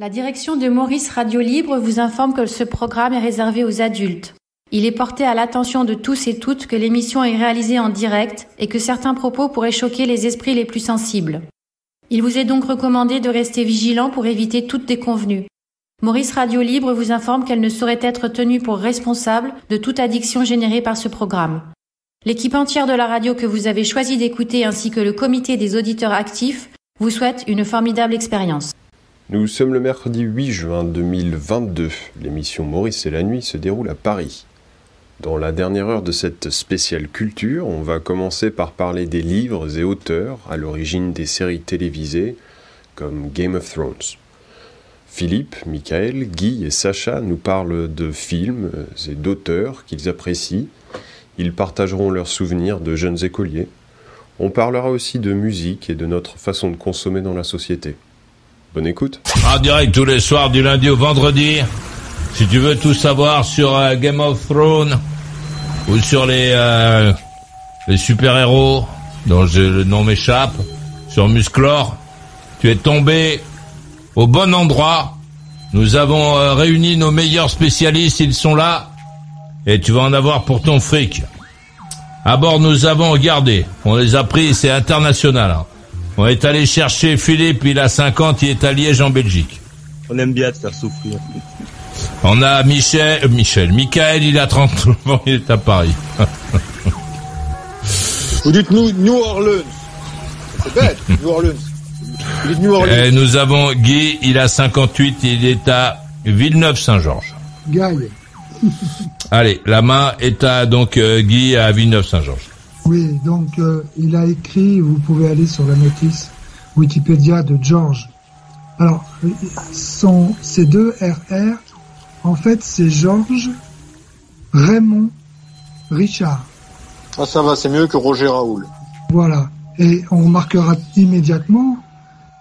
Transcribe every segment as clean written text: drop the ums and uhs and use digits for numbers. La direction de Maurice Radio Libre vous informe que ce programme est réservé aux adultes. Il est porté à l'attention de tous et toutes que l'émission est réalisée en direct et que certains propos pourraient choquer les esprits les plus sensibles. Il vous est donc recommandé de rester vigilant pour éviter toute déconvenue. Maurice Radio Libre vous informe qu'elle ne saurait être tenue pour responsable de toute addiction générée par ce programme. L'équipe entière de la radio que vous avez choisi d'écouter ainsi que le comité des auditeurs actifs vous souhaite une formidable expérience. Nous sommes le mercredi 8 juin 2022. L'émission Maurice et la nuit se déroule à Paris. Dans la dernière heure de cette spéciale culture, on va commencer par parler des livres et auteurs à l'origine des séries télévisées comme Game of Thrones. Philippe, Michael, Guy et Sacha nous parlent de films et d'auteurs qu'ils apprécient. Ils partageront leurs souvenirs de jeunes écoliers. On parlera aussi de musique et de notre façon de consommer dans la société. Bonne écoute. En direct tous les soirs du lundi au vendredi. Si tu veux tout savoir sur Game of Thrones ou sur les super-héros dont le nom m'échappe, sur Musclor, tu es tombé au bon endroit. Nous avons réuni nos meilleurs spécialistes, ils sont là et tu vas en avoir pour ton fric. À bord, nous avons regardé, on les a pris, c'est international. Hein. On est allé chercher Philippe, il a 50, il est à Liège en Belgique. On aime bien te faire souffrir. On a Michael, il a 30 ans, il est à Paris. Vous dites New Orleans. C'est bête, New Orleans. Vous dites New Orleans. Et nous avons Guy, il a 58, il est à Villeneuve-Saint-Georges. Gagne. Allez, la main est à donc Guy à Villeneuve-Saint-Georges. Oui, donc il a écrit, vous pouvez aller sur la notice Wikipédia de George. Alors, ces deux RR, en fait, c'est Georges Raymond Richard. Ah, ça va, c'est mieux que Roger Raoul. Voilà, et on remarquera immédiatement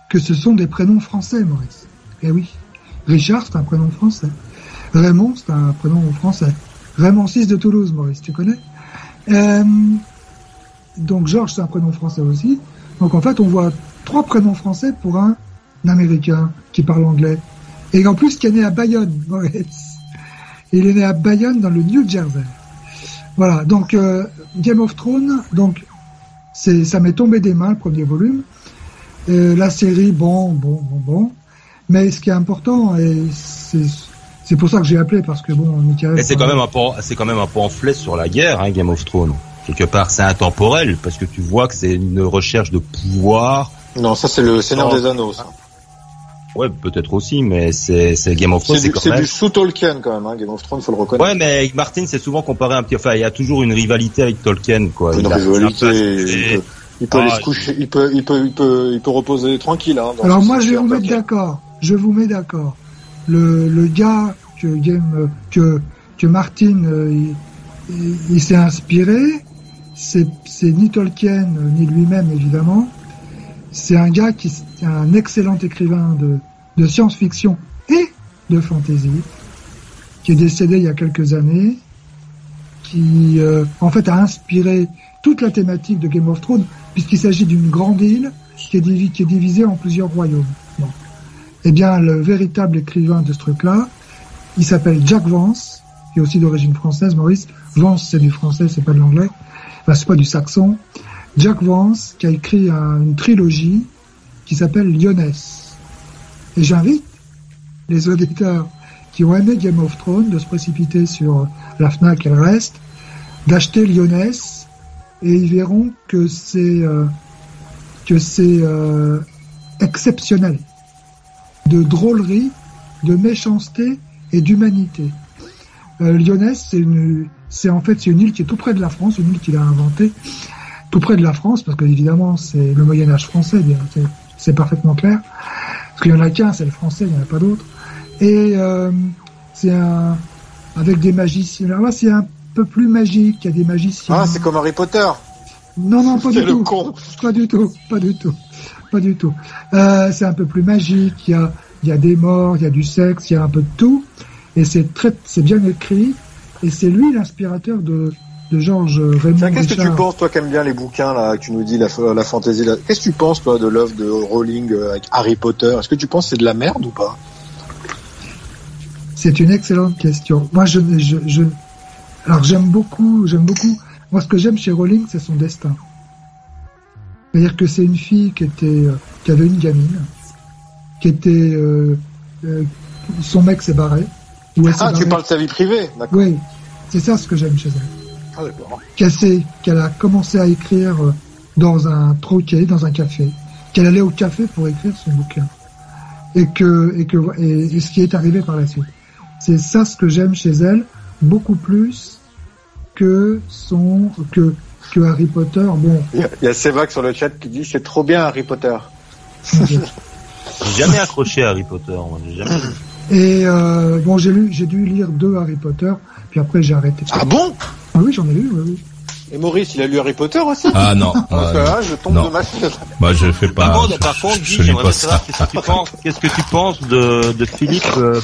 que ce sont des prénoms français, Maurice. Eh oui, Richard, c'est un prénom français. Raymond, c'est un prénom français. Raymond VI de Toulouse, Maurice, tu connais ? Donc Georges, c'est un prénom français aussi. Donc en fait, on voit trois prénoms français pour un Américain qui parle anglais. Et en plus, qui est né à Bayonne, Maurice. Il est né à Bayonne, dans le New Jersey. Voilà, donc Game of Thrones, donc ça m'est tombé des mains, le premier volume. La série, bon. Mais ce qui est important, et c'est pour ça que j'ai appelé, parce que bon... Michael, et c'est quand même un pamphlet sur la guerre, hein, Game of Thrones. Quelque part, c'est intemporel, parce que tu vois que c'est une recherche de pouvoir. Non, ça c'est le Seigneur des Anneaux, ça. Ouais, peut-être aussi, mais c'est Game of Thrones. C'est du sous-Tolkien quand même, hein. Game of Thrones, faut le reconnaître. Ouais, mais Martin, c'est souvent comparé à un petit... Enfin, il y a toujours une rivalité avec Tolkien, quoi. Une rivalité... Il peut aller se coucher, il peut reposer tranquille, hein. Alors moi, je vais vous mettre d'accord. Je vous mets d'accord. Le gars que Martin, il s'est inspiré... C'est ni Tolkien, ni lui-même, évidemment. C'est un gars qui est un excellent écrivain de science-fiction et de fantasy, qui est décédé il y a quelques années, qui, en fait, a inspiré toute la thématique de Game of Thrones, puisqu'il s'agit d'une grande île qui est divisée en plusieurs royaumes. Bon. Eh bien, le véritable écrivain de ce truc-là, il s'appelle Jack Vance, qui est aussi d'origine française, Maurice. Vance, c'est du français, c'est pas de l'anglais. Bah, c'est pas du saxon. Jack Vance, qui a écrit une trilogie qui s'appelle Lyonesse. Et j'invite les auditeurs qui ont aimé Game of Thrones de se précipiter sur la FNAC et le reste, d'acheter Lyonesse, et ils verront que c'est exceptionnel. De drôlerie, de méchanceté et d'humanité. Lyonesse, c'est une île qui est tout près de la France, une île qu'il a inventée, tout près de la France, parce que évidemment c'est le Moyen-Âge français, bien, c'est parfaitement clair. Parce qu'il y en a qu'un, c'est le français, il n'y en a pas d'autre. Et c'est avec des magiciens. Là-bas, c'est un peu plus magique, il y a des magiciens. Ah, c'est comme Harry Potter. Non, pas du tout. Con. Pas du tout. C'est un peu plus magique, il y a des morts, il y a du sexe, il y a un peu de tout. Et c'est bien écrit. Et c'est lui l'inspirateur de Georges Raymond Richard. Qu'est-ce que tu penses, toi, qui aimes bien les bouquins, là, que tu nous dis, la fantaisie, là. Qu'est-ce que tu penses, toi, de l'œuvre de Rowling avec Harry Potter ? Est-ce que tu penses que c'est de la merde ou pas ? C'est une excellente question. Moi, alors j'aime beaucoup. Moi, ce que j'aime chez Rowling, c'est son destin. C'est-à-dire que c'est une fille qui avait une gamine, qui était, son mec s'est barré. Tu parles de sa vie privée, d'accord. Oui, c'est ça ce que j'aime chez elle. Ah, d'accord. Qu'elle a commencé à écrire dans un troquet, dans un café, qu'elle allait au café pour écrire son bouquin, et ce qui est arrivé par la suite. C'est ça ce que j'aime chez elle, beaucoup plus que Harry Potter. Bon, il y a Sévac sur le chat qui dit c'est trop bien Harry Potter. Okay. J'ai jamais accroché à Harry Potter, moi. Et bon, j'ai dû lire 2 Harry Potter, puis après j'ai arrêté. Ah bon? Ah oui, j'en ai lu. Oui. Et Maurice, il a lu Harry Potter aussi? Ah non. Là, je tombe de ma chaise. Bah je fais pas. Bon, par contre, Guy, j'aimerais savoir qu'est-ce que tu penses de Philip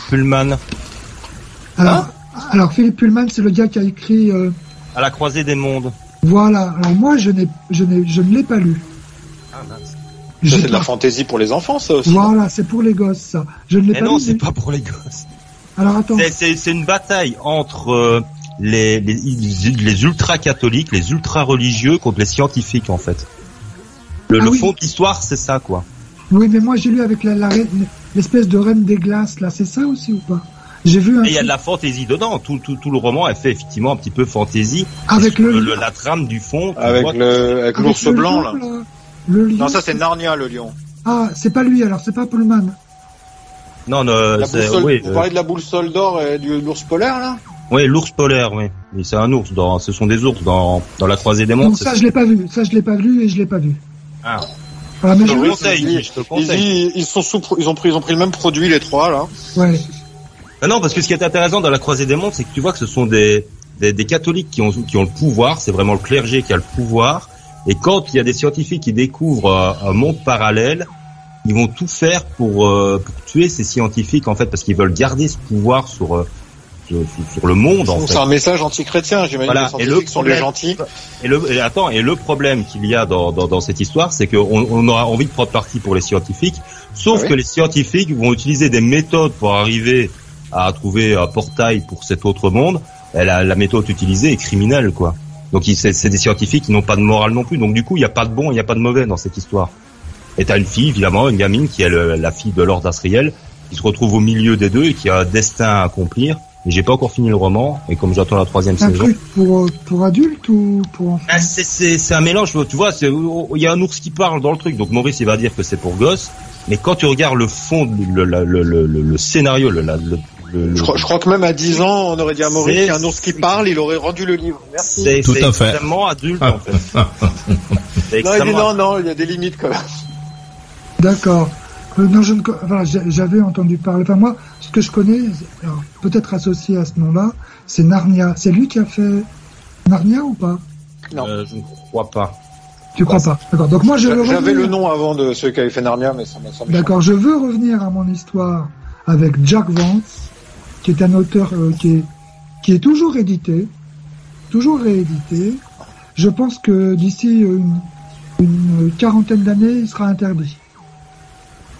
Pullman. Alors Philip Pullman, c'est le gars qui a écrit À la croisée des mondes. Voilà. Alors moi, je ne l'ai pas lu. Ah mince. Ça, c'est de la fantaisie pour les enfants, ça aussi. Voilà, c'est pour les gosses, ça. Je ne l'ai pas lu. Non, c'est pas pour les gosses. Alors attends. C'est une bataille entre les ultra catholiques, les ultra religieux contre les scientifiques, en fait. Le fond de l'histoire, c'est ça, quoi. Oui, mais moi j'ai lu avec la reine, l'espèce de reine des glaces, là, c'est ça aussi ou pas? J'ai vu. Il y a de la fantaisie dedans. Tout le roman est fait effectivement un petit peu fantaisie. Avec la trame du fond. Avec l'ours blanc là. Le lion. Non, ça c'est Narnia le lion. Ah, c'est pas lui alors, c'est pas Pullman. Non, vous parlez de la boussole d'or et de l'ours polaire là. Oui, l'ours polaire, oui. Mais c'est un ours. Ce sont des ours dans la croisée des mondes. Non, ça je l'ai pas vu. Ça je l'ai pas lu et je l'ai pas vu. Ah. Voilà, mais je te conseille. Ils ont pris le même produit les trois là. Ouais. Non, parce que ce qui est intéressant dans la croisée des mondes, c'est que tu vois que ce sont des catholiques qui ont le pouvoir. C'est vraiment le clergé qui a le pouvoir. Et quand il y a des scientifiques qui découvrent un monde parallèle, ils vont tout faire pour tuer ces scientifiques en fait, parce qu'ils veulent garder ce pouvoir sur le monde en fait. C'est un message anti-chrétien, j'imagine. Voilà. Les scientifiques sont les gentils. Et le problème qu'il y a dans cette histoire, c'est qu'on aura envie de prendre parti pour les scientifiques, sauf que les scientifiques vont utiliser des méthodes pour arriver à trouver un portail pour cet autre monde. La méthode utilisée est criminelle, quoi. Donc c'est des scientifiques qui n'ont pas de morale non plus. Donc du coup, il n'y a pas de bon, il n'y a pas de mauvais dans cette histoire. Et t'as une fille, évidemment, une gamine qui est la fille de Lord Asriel, qui se retrouve au milieu des deux et qui a un destin à accomplir. Mais j'ai pas encore fini le roman, et comme j'attends la 3e saison. Un truc pour adultes ou pour enfants? Ah, c'est un mélange, tu vois, il y a un ours qui parle dans le truc. Donc Maurice, il va dire que c'est pour gosses. Mais quand tu regardes le fond, le scénario, je crois que même à 10 ans, on aurait dit à Maurice qu'il y a un ours qui parle, il aurait rendu le livre. Merci. C'est extrêmement adulte, en fait. Non, il y a des limites, quand même. D'accord. Non, j'avais entendu parler. Enfin, moi, ce que je connais, alors, peut-être associé à ce nom-là, c'est Narnia. C'est lui qui a fait Narnia ou pas? Non. Je ne crois pas. Tu crois pas? D'accord. Donc, moi, j'avais le nom avant de celui qui avait fait Narnia, mais ça m'a semblé. D'accord. Je veux revenir à mon histoire avec Jack Vance, qui est un auteur qui est toujours réédité. Je pense que d'ici une quarantaine d'années, il sera interdit.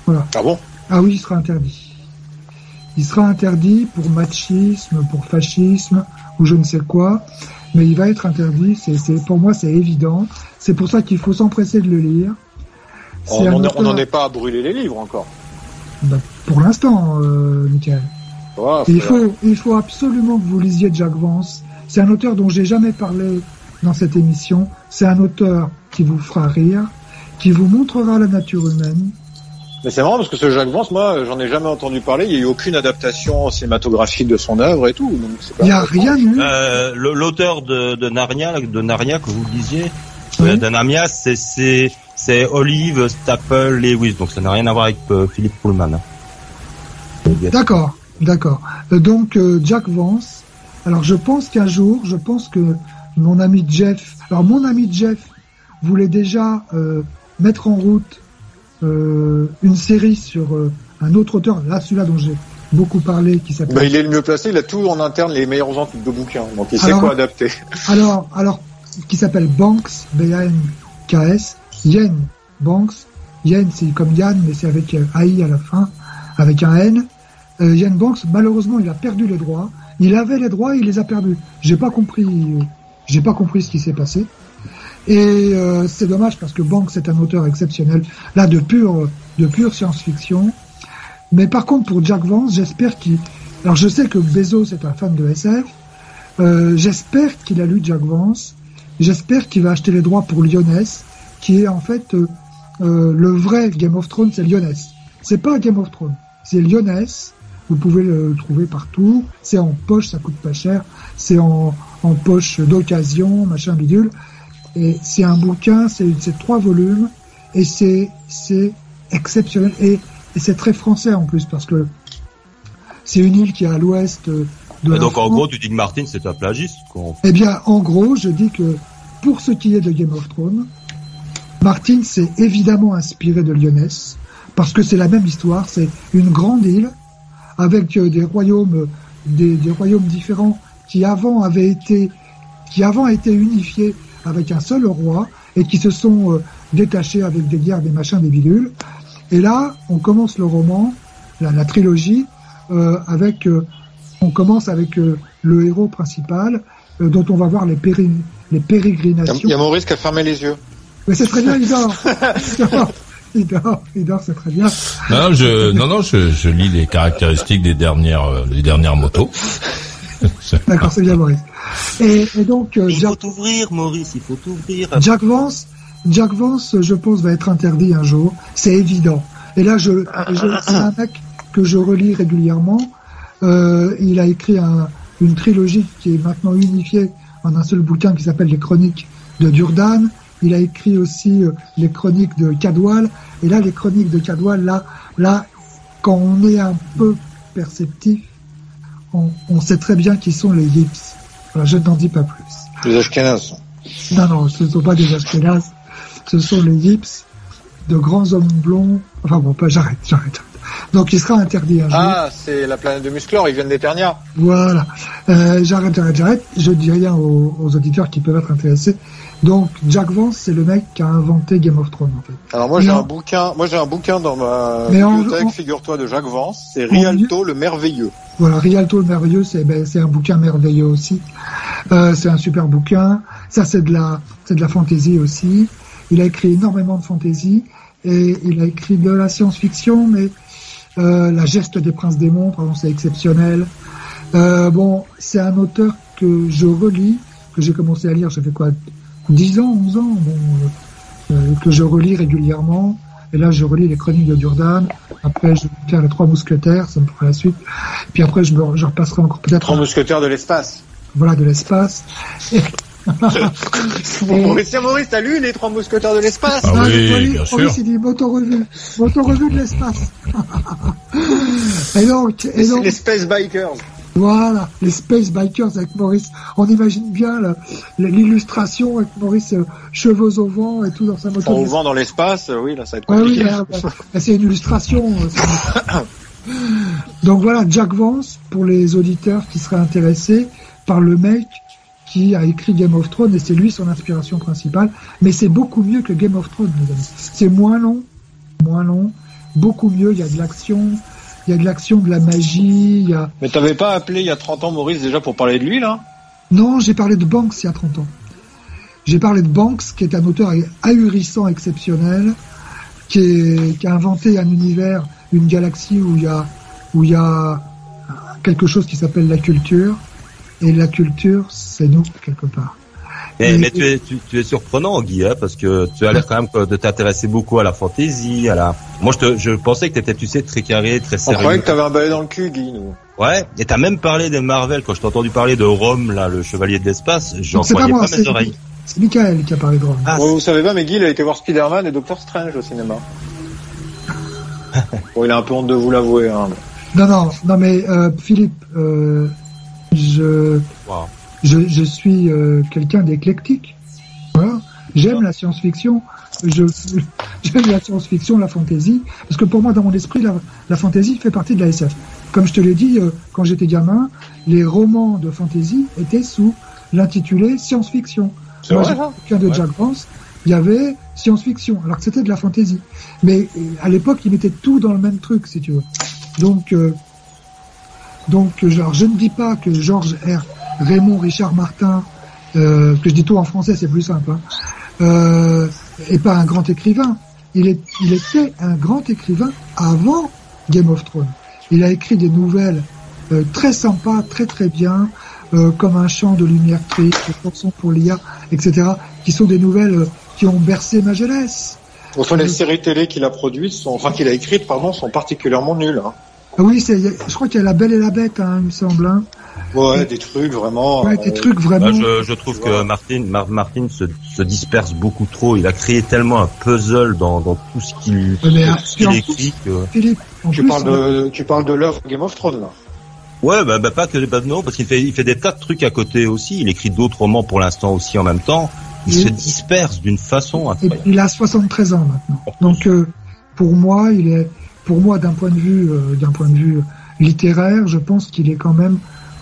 Voilà. Ah bon? Ah oui, il sera interdit. Il sera interdit pour machisme, pour fascisme, ou je ne sais quoi, mais il va être interdit. Pour moi, c'est évident. C'est pour ça qu'il faut s'empresser de le lire. On n'en est pas à brûler les livres encore. Ben, pour l'instant, Michael. Oh, il faut absolument que vous lisiez Jack Vance. C'est un auteur dont j'ai jamais parlé dans cette émission. C'est un auteur qui vous fera rire, qui vous montrera la nature humaine. Mais c'est marrant parce que ce Jack Vance, moi, j'en ai jamais entendu parler. Il n'y a eu aucune adaptation cinématographique de son œuvre et tout. Donc c'est pas il n'y a rien eu. L'auteur de Narnia que vous le disiez, Narnia, c'est Olive Staple Lewis. Donc ça n'a rien à voir avec Philip Pullman. D'accord. Donc Jack Vance. Alors je pense que mon ami Jeff. Alors mon ami Jeff voulait déjà mettre en route une série sur un autre auteur, là celui-là dont j'ai beaucoup parlé, qui s'appelle. Bah, il est le mieux placé, il a tout en interne, les meilleurs auteurs de bouquins, donc il sait quoi adapter. Alors, qui s'appelle Banks, B-A-N-K-S, Iain Banks, Iain c'est comme Yann mais c'est avec AI à la fin, avec un N, Iain Banks, malheureusement, il a perdu les droits. Il avait les droits, il les a perdus. J'ai pas compris ce qui s'est passé. Et c'est dommage parce que Banks est un auteur exceptionnel, là de pure science-fiction. Mais par contre, pour Jack Vance, j'espère qu'il... Alors je sais que Bezos est un fan de SF. J'espère qu'il a lu Jack Vance. J'espère qu'il va acheter les droits pour Lyonesse, qui est en fait le vrai Game of Thrones, c'est Lyonesse. C'est pas Game of Thrones, c'est Lyonesse. Vous pouvez le trouver partout. C'est en poche, ça coûte pas cher. C'est en poche d'occasion, machin bidule. Et c'est un bouquin, c'est 3 volumes, et c'est exceptionnel. Et c'est très français en plus, parce que c'est une île qui est à l'ouest de la France. En gros, tu dis que Martin, c'est un plagiste, quoi. Eh bien, en gros, je dis que pour ce qui est de Game of Thrones, Martin s'est évidemment inspiré de Lyonesse, parce que c'est la même histoire, c'est une grande île, avec des royaumes différents qui avant étaient unifiés avec un seul roi et qui se sont détachés avec des guerres, des machins, des bidules. Et là, on commence le roman, la trilogie, on commence avec le héros principal dont on va voir les pérégrinations. Il y a Maurice qui a fermé les yeux. Mais c'est très bien, il dort. Il dort, c'est très bien. Non, je lis les caractéristiques des dernières motos. D'accord, c'est bien, Maurice. Et donc, il faut ouvrir, Maurice, il faut ouvrir. Jack Vance, je pense, va être interdit un jour. C'est évident. Et là, c'est un mec que je relis régulièrement. Il a écrit une trilogie qui est maintenant unifiée en un seul bouquin qui s'appelle Les Chroniques de Durden. Il a écrit aussi Les Chroniques de Cadwall. Et là, Les Chroniques de Cadwall, là, quand on est un peu perceptif, on sait très bien qui sont les Yips. Voilà, je n'en dis pas plus. Les Ashkenaz. Non, ce ne sont pas des Ashkenaz. Ce sont les Yips, de grands hommes blonds. Enfin bon, j'arrête. Donc il sera interdit un jour. Ah, c'est la planète de Musclor, ils viennent d'Eternia. Voilà. J'arrête. Je dis rien aux auditeurs qui peuvent être intéressés. Donc Jack Vance, c'est le mec qui a inventé Game of Thrones en fait. Alors moi j'ai un bouquin dans ma bibliothèque, figure-toi, de Jack Vance, c'est Rialto le Merveilleux. Voilà, Rialto le Merveilleux, c'est un bouquin merveilleux aussi. C'est un super bouquin. Ça c'est de la fantaisie aussi. Il a écrit énormément de fantaisie et il a écrit de la science-fiction, mais La geste des princes démons, par exemple, c'est exceptionnel. C'est un auteur que je relis, que j'ai commencé à lire, ça fait 11 ans, que je relis régulièrement. Et là, je relis les Chroniques de Durden. Après, je vais faire les 3 mousquetaires, ça me fera la suite. Puis après, je repasserai encore peut-être. 3 mousquetaires de l'espace. Voilà, de l'espace. Maurice, t'as lu les 3 mousquetaires de l'espace? Ah oui, bien sûr. Maurice, il dit moto-revue de l'espace. Et donc, les Space Bikers. Voilà, les Space Bikers avec Maurice. On imagine bien l'illustration avec Maurice, cheveux au vent et tout dans sa moto. Au vent dans l'espace, oui, là, ça va être compliqué. Ah oui, là, c'est une illustration. Donc voilà, Jack Vance, pour les auditeurs qui seraient intéressés par le mec qui a écrit Game of Thrones, et c'est lui son inspiration principale. Mais c'est beaucoup mieux que Game of Thrones, mes amis. C'est moins long, beaucoup mieux. Il y a de l'action, de la magie. Mais t'avais pas appelé il y a 30 ans, Maurice, déjà pour parler de lui, là? Non, j'ai parlé de Banks il y a 30 ans. J'ai parlé de Banks, qui est un auteur ahurissant, exceptionnel, qui a inventé un univers, une galaxie où il y a quelque chose qui s'appelle la culture. Et la culture, c'est nous, quelque part. Mais tu es surprenant, Guy, hein, parce que tu as l'air quand même de t'intéresser beaucoup à la fantaisie, Moi, je pensais que t'étais, tu sais, très carré, très sérieux. On croyait que t'avais un balai dans le cul, Guy, nous. Ouais, et t'as même parlé des Marvel, quand je t'ai entendu parler de Rome, là, le chevalier de l'espace, j'en croyais pas mes oreilles. C'est Michael qui a parlé de Rome. Ah, vous savez pas, mais Guy, il a été voir Spider-Man et Doctor Strange au cinéma. Bon, il a un peu honte de vous l'avouer, hein. Non, mais Philippe, Je suis quelqu'un d'éclectique. Voilà. J'aime la science-fiction. J'aime la science-fiction, la fantaisie, parce que pour moi, dans mon esprit, la fantaisie fait partie de la SF. Comme je te l'ai dit, quand j'étais gamin, les romans de fantaisie étaient sous l'intitulé science-fiction. Moi, j'ai quelqu'un de Jack Vance, il y avait science-fiction, alors que c'était de la fantaisie. Mais à l'époque, ils mettaient tout dans le même truc, si tu veux. Donc, Donc, genre, je ne dis pas que George R. Raymond Richard Martin, que je dis tout en français, c'est plus simple, hein, est pas un grand écrivain. Il était un grand écrivain avant Game of Thrones. Il a écrit des nouvelles très sympas, très très bien, comme Un champ de lumière triste, Chanson pour l'IA, etc., qui sont des nouvelles qui ont bercé ma jeunesse. Enfin, les séries télé qu'il a produites, qu'il a écrites, pardon, sont particulièrement nulles. Hein. Oui, je crois qu'il y a La Belle et la Bête, hein, il me semble. Hein. Ouais, des trucs vraiment. Ouais, des trucs vraiment. Je trouve que Martin se disperse beaucoup trop. Il a créé tellement un puzzle dans tout ce qu'il écrit que. Philippe, tu parles de l'œuvre Game of Thrones là. Ouais, bah pas que non, parce qu'il fait des tas de trucs à côté aussi. Il écrit d'autres romans pour l'instant aussi en même temps. Il se disperse d'une façon incroyable. Il a 73 ans maintenant. Donc pour moi d'un point de vue littéraire, je pense qu'il est quand même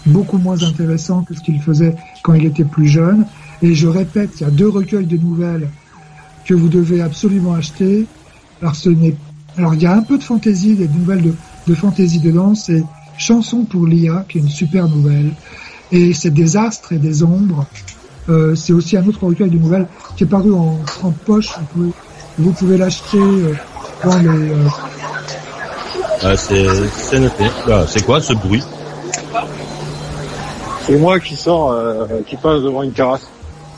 beaucoup moins intéressant que ce qu'il faisait quand il était plus jeune. Et je répète, il y a 2 recueils de nouvelles que vous devez absolument acheter. Alors il y a un peu de fantaisie, des nouvelles de fantaisie dedans. C'est Chanson pour l'IA, qui est une super nouvelle. Et c'est Des astres et des ombres. C'est aussi un autre recueil de nouvelles qui est paru en poche. Vous pouvez l'acheter dans les... Ah, c'est noté. Ah, c'est quoi ce bruit? C'est moi qui sors, qui passe devant une terrasse.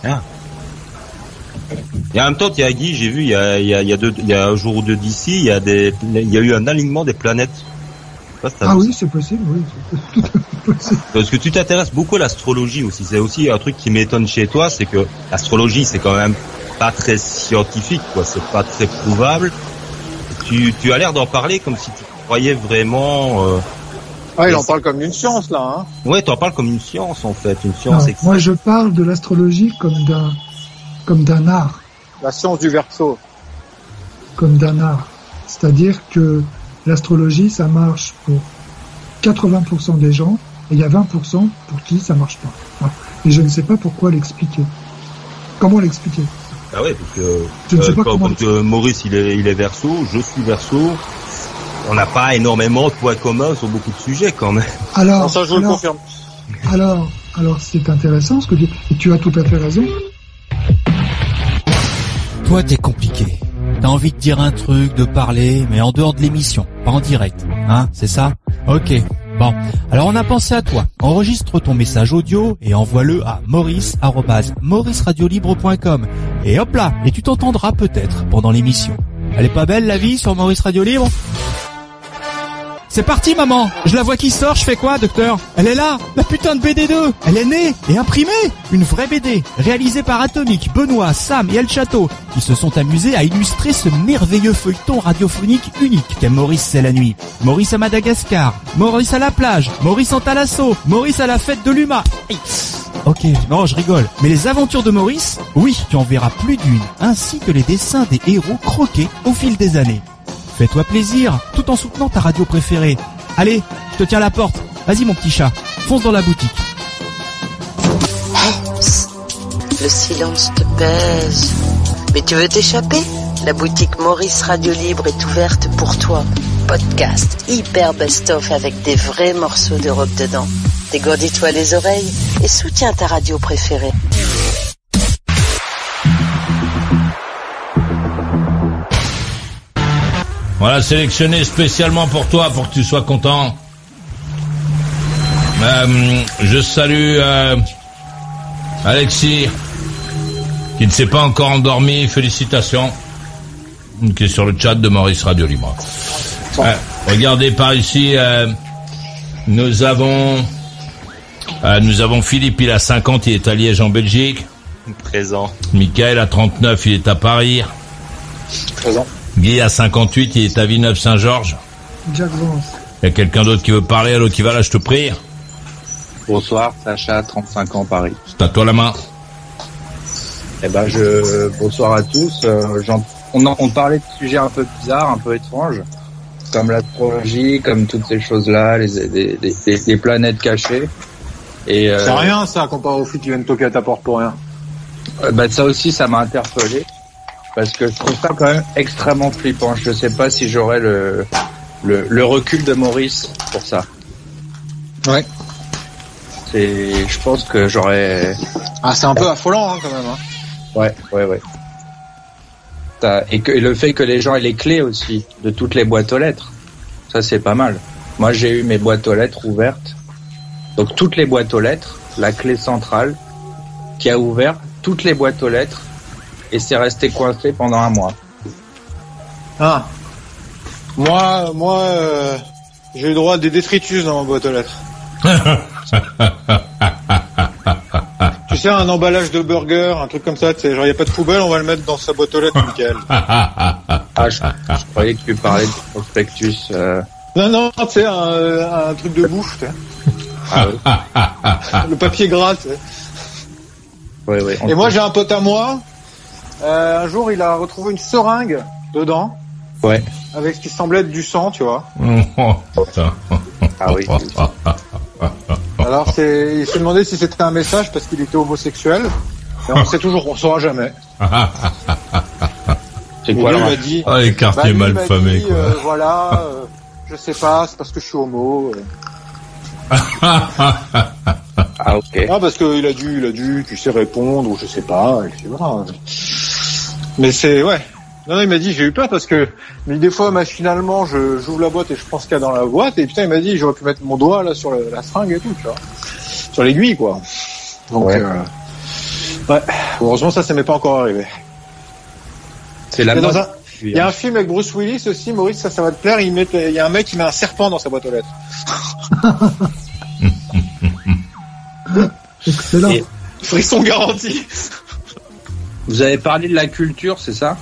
Ah. Et en même temps, il y a Guy, j'ai vu, il y a un jour ou deux d'ici, il y a eu un alignement des planètes. Je sais pas si ah oui, c'est possible, oui. Parce que tu t'intéresses beaucoup à l'astrologie aussi. C'est aussi un truc qui m'étonne chez toi, c'est que l'astrologie, c'est quand même pas très scientifique, quoi. C'est pas très prouvable. Tu as l'air d'en parler comme si tu croyais vraiment. Ah, il en parle comme d'une science, là, hein. Ouais, t'en parles comme une science, en fait, une science. Non, moi, je parle de l'astrologie comme d'un art. La science du Verseau. Comme d'un art. C'est-à-dire que l'astrologie, ça marche pour 80% des gens, et il y a 20% pour qui ça marche pas. Enfin, et je ne sais pas pourquoi l'expliquer. Comment l'expliquer? Ah ouais, parce que, je ne sais pas comment l'expliquer. Maurice, il est Verseau, je suis Verseau. On n'a pas énormément de points communs sur beaucoup de sujets, quand même. Alors, ça, je le confirme. Alors, c'est intéressant ce que tu dis. Et tu as tout à fait raison. Toi, t'es compliqué. T'as envie de dire un truc, de parler, mais en dehors de l'émission, pas en direct. Hein, c'est ça? Ok. Bon. Alors, on a pensé à toi. Enregistre ton message audio et envoie-le à maurice@mauriceradiolibre.com. Et hop là. Et tu t'entendras peut-être pendant l'émission. Elle est pas belle, la vie, sur Maurice Radio Libre? C'est parti, maman. Je la vois qui sort, je fais quoi, docteur? Elle est là, la putain de BD2. Elle est née et imprimée. Une vraie BD, réalisée par Atomique, Benoît, Sam et El Chato, qui se sont amusés à illustrer ce merveilleux feuilleton radiophonique unique qu'est Maurice c'est la nuit. Maurice à Madagascar, Maurice à la plage, Maurice en Talasso, Maurice à la fête de l'Huma. Ok, non, je rigole. Mais les aventures de Maurice, oui, tu en verras plus d'une, ainsi que les dessins des héros croqués au fil des années. Fais-toi plaisir, tout en soutenant ta radio préférée. Allez, je te tiens la porte. Vas-y mon petit chat, fonce dans la boutique. Hey, psst. Le silence te pèse. Mais tu veux t'échapper? La boutique Maurice Radio Libre est ouverte pour toi. Podcast, hyper best-of avec des vrais morceaux de rock dedans. Dégourdis-toi les oreilles et soutiens ta radio préférée. Voilà, sélectionné spécialement pour toi, pour que tu sois content. Je salue Alexis, qui ne s'est pas encore endormi. Félicitations, qui est sur le chat de Maurice Radio Libre. Regardez par ici, nous avons Philippe, il a 50, il est à Liège en Belgique. Présent. Michael a 39, il est à Paris. Présent. Guy à 58, il est à Villeneuve-Saint-Georges. Jack Vance. Il y a quelqu'un d'autre qui veut parler, à l'autre qui va là, je te prie. Bonsoir, Sacha, 35 ans, Paris. C'est à toi la main. Eh ben, bonsoir à tous. On parlait de sujets un peu bizarres, un peu étranges, comme l'astrologie, comme toutes ces choses-là, les planètes cachées. Et, c'est rien, ça, comparé au foot, tu viens de toquer à ta porte pour rien. Ça aussi, ça m'a interpellé. Parce que je trouve ça quand même extrêmement flippant. Je sais pas si j'aurais le recul de Maurice pour ça. Ouais. Et je pense que j'aurais... Ah, c'est un peu affolant, hein, quand même. Hein. Ouais. Et le fait que les gens aient les clés aussi de toutes les boîtes aux lettres, ça c'est pas mal. Moi j'ai eu mes boîtes aux lettres ouvertes, donc toutes les boîtes aux lettres, la clé centrale qui a ouvert toutes les boîtes aux lettres et c'est resté coincé pendant un mois. Ah, moi, j'ai eu le droit à des détritus dans ma boîte aux lettres. Tu sais, un emballage de burger, un truc comme ça, tu sais, genre, il n'y a pas de poubelle, on va le mettre dans sa boîte aux lettres, Michael. Je croyais que tu parlais de prospectus. Non, tu sais, un truc de bouffe, tu sais. Le papier gras, tu sais. Oui. Et moi, j'ai un pote à moi. Un jour, il a retrouvé une seringue dedans. Ouais. Avec ce qui semblait être du sang, tu vois. Ah oui. Alors, il s'est demandé si c'était un message parce qu'il était homosexuel. Et on sait toujours, on saura jamais. C'est quoi là? Les quartiers mal famés, quoi. Je sais pas, c'est parce que je suis homo. Ah, ok. Ah, parce qu'il a dû, tu sais, répondre, ou je sais pas, etc. Mais c'est, ouais. Non, il m'a dit, j'ai eu peur parce que, mais des fois, machinalement, j'ouvre la boîte et je pense qu'il y a dans la boîte, et putain, il m'a dit, j'aurais pu mettre mon doigt, là, sur la seringue et tout, tu vois. Sur l'aiguille, quoi. Donc, ouais. Heureusement, ça m'est pas encore arrivé. C'est la mode. Il y a un film avec Bruce Willis aussi, Maurice, ça va te plaire, il y a un mec qui met un serpent dans sa boîte aux lettres. Excellent. Et... Frisson garanti. Vous avez parlé de la culture, c'est ça?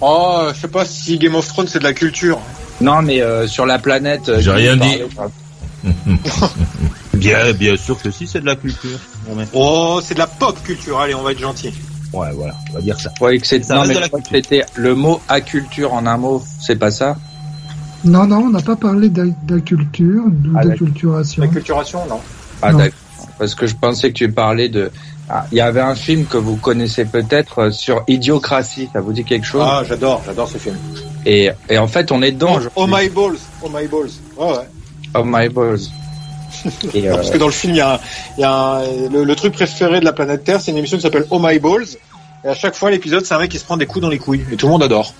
Oh, je sais pas si Game of Thrones c'est de la culture. Non, mais sur la planète. J'ai rien dit. Bien sûr que si, c'est de la culture. Oh, c'est de la pop culture. Allez, on va être gentil. Ouais, voilà, on va dire ça. Ouais, que ça non, mais je crois que c'était le mot aculture en un mot. C'est pas ça? Non, on n'a pas parlé d'aculture, d'acculturation. D'acculturation, non. Ah, non. D'accord. Parce que je pensais que tu parlais de. Il y avait un film que vous connaissez peut-être sur Idiocratie, ça vous dit quelque chose? Ah, j'adore ce film. Et en fait, on est dedans. Oh my balls. Oh, ouais. Oh my balls. Parce que dans le film, il y a le truc préféré de la planète Terre, c'est une émission qui s'appelle Oh my balls. Et à chaque fois, l'épisode, c'est un mec qui se prend des coups dans les couilles. Et tout le monde adore.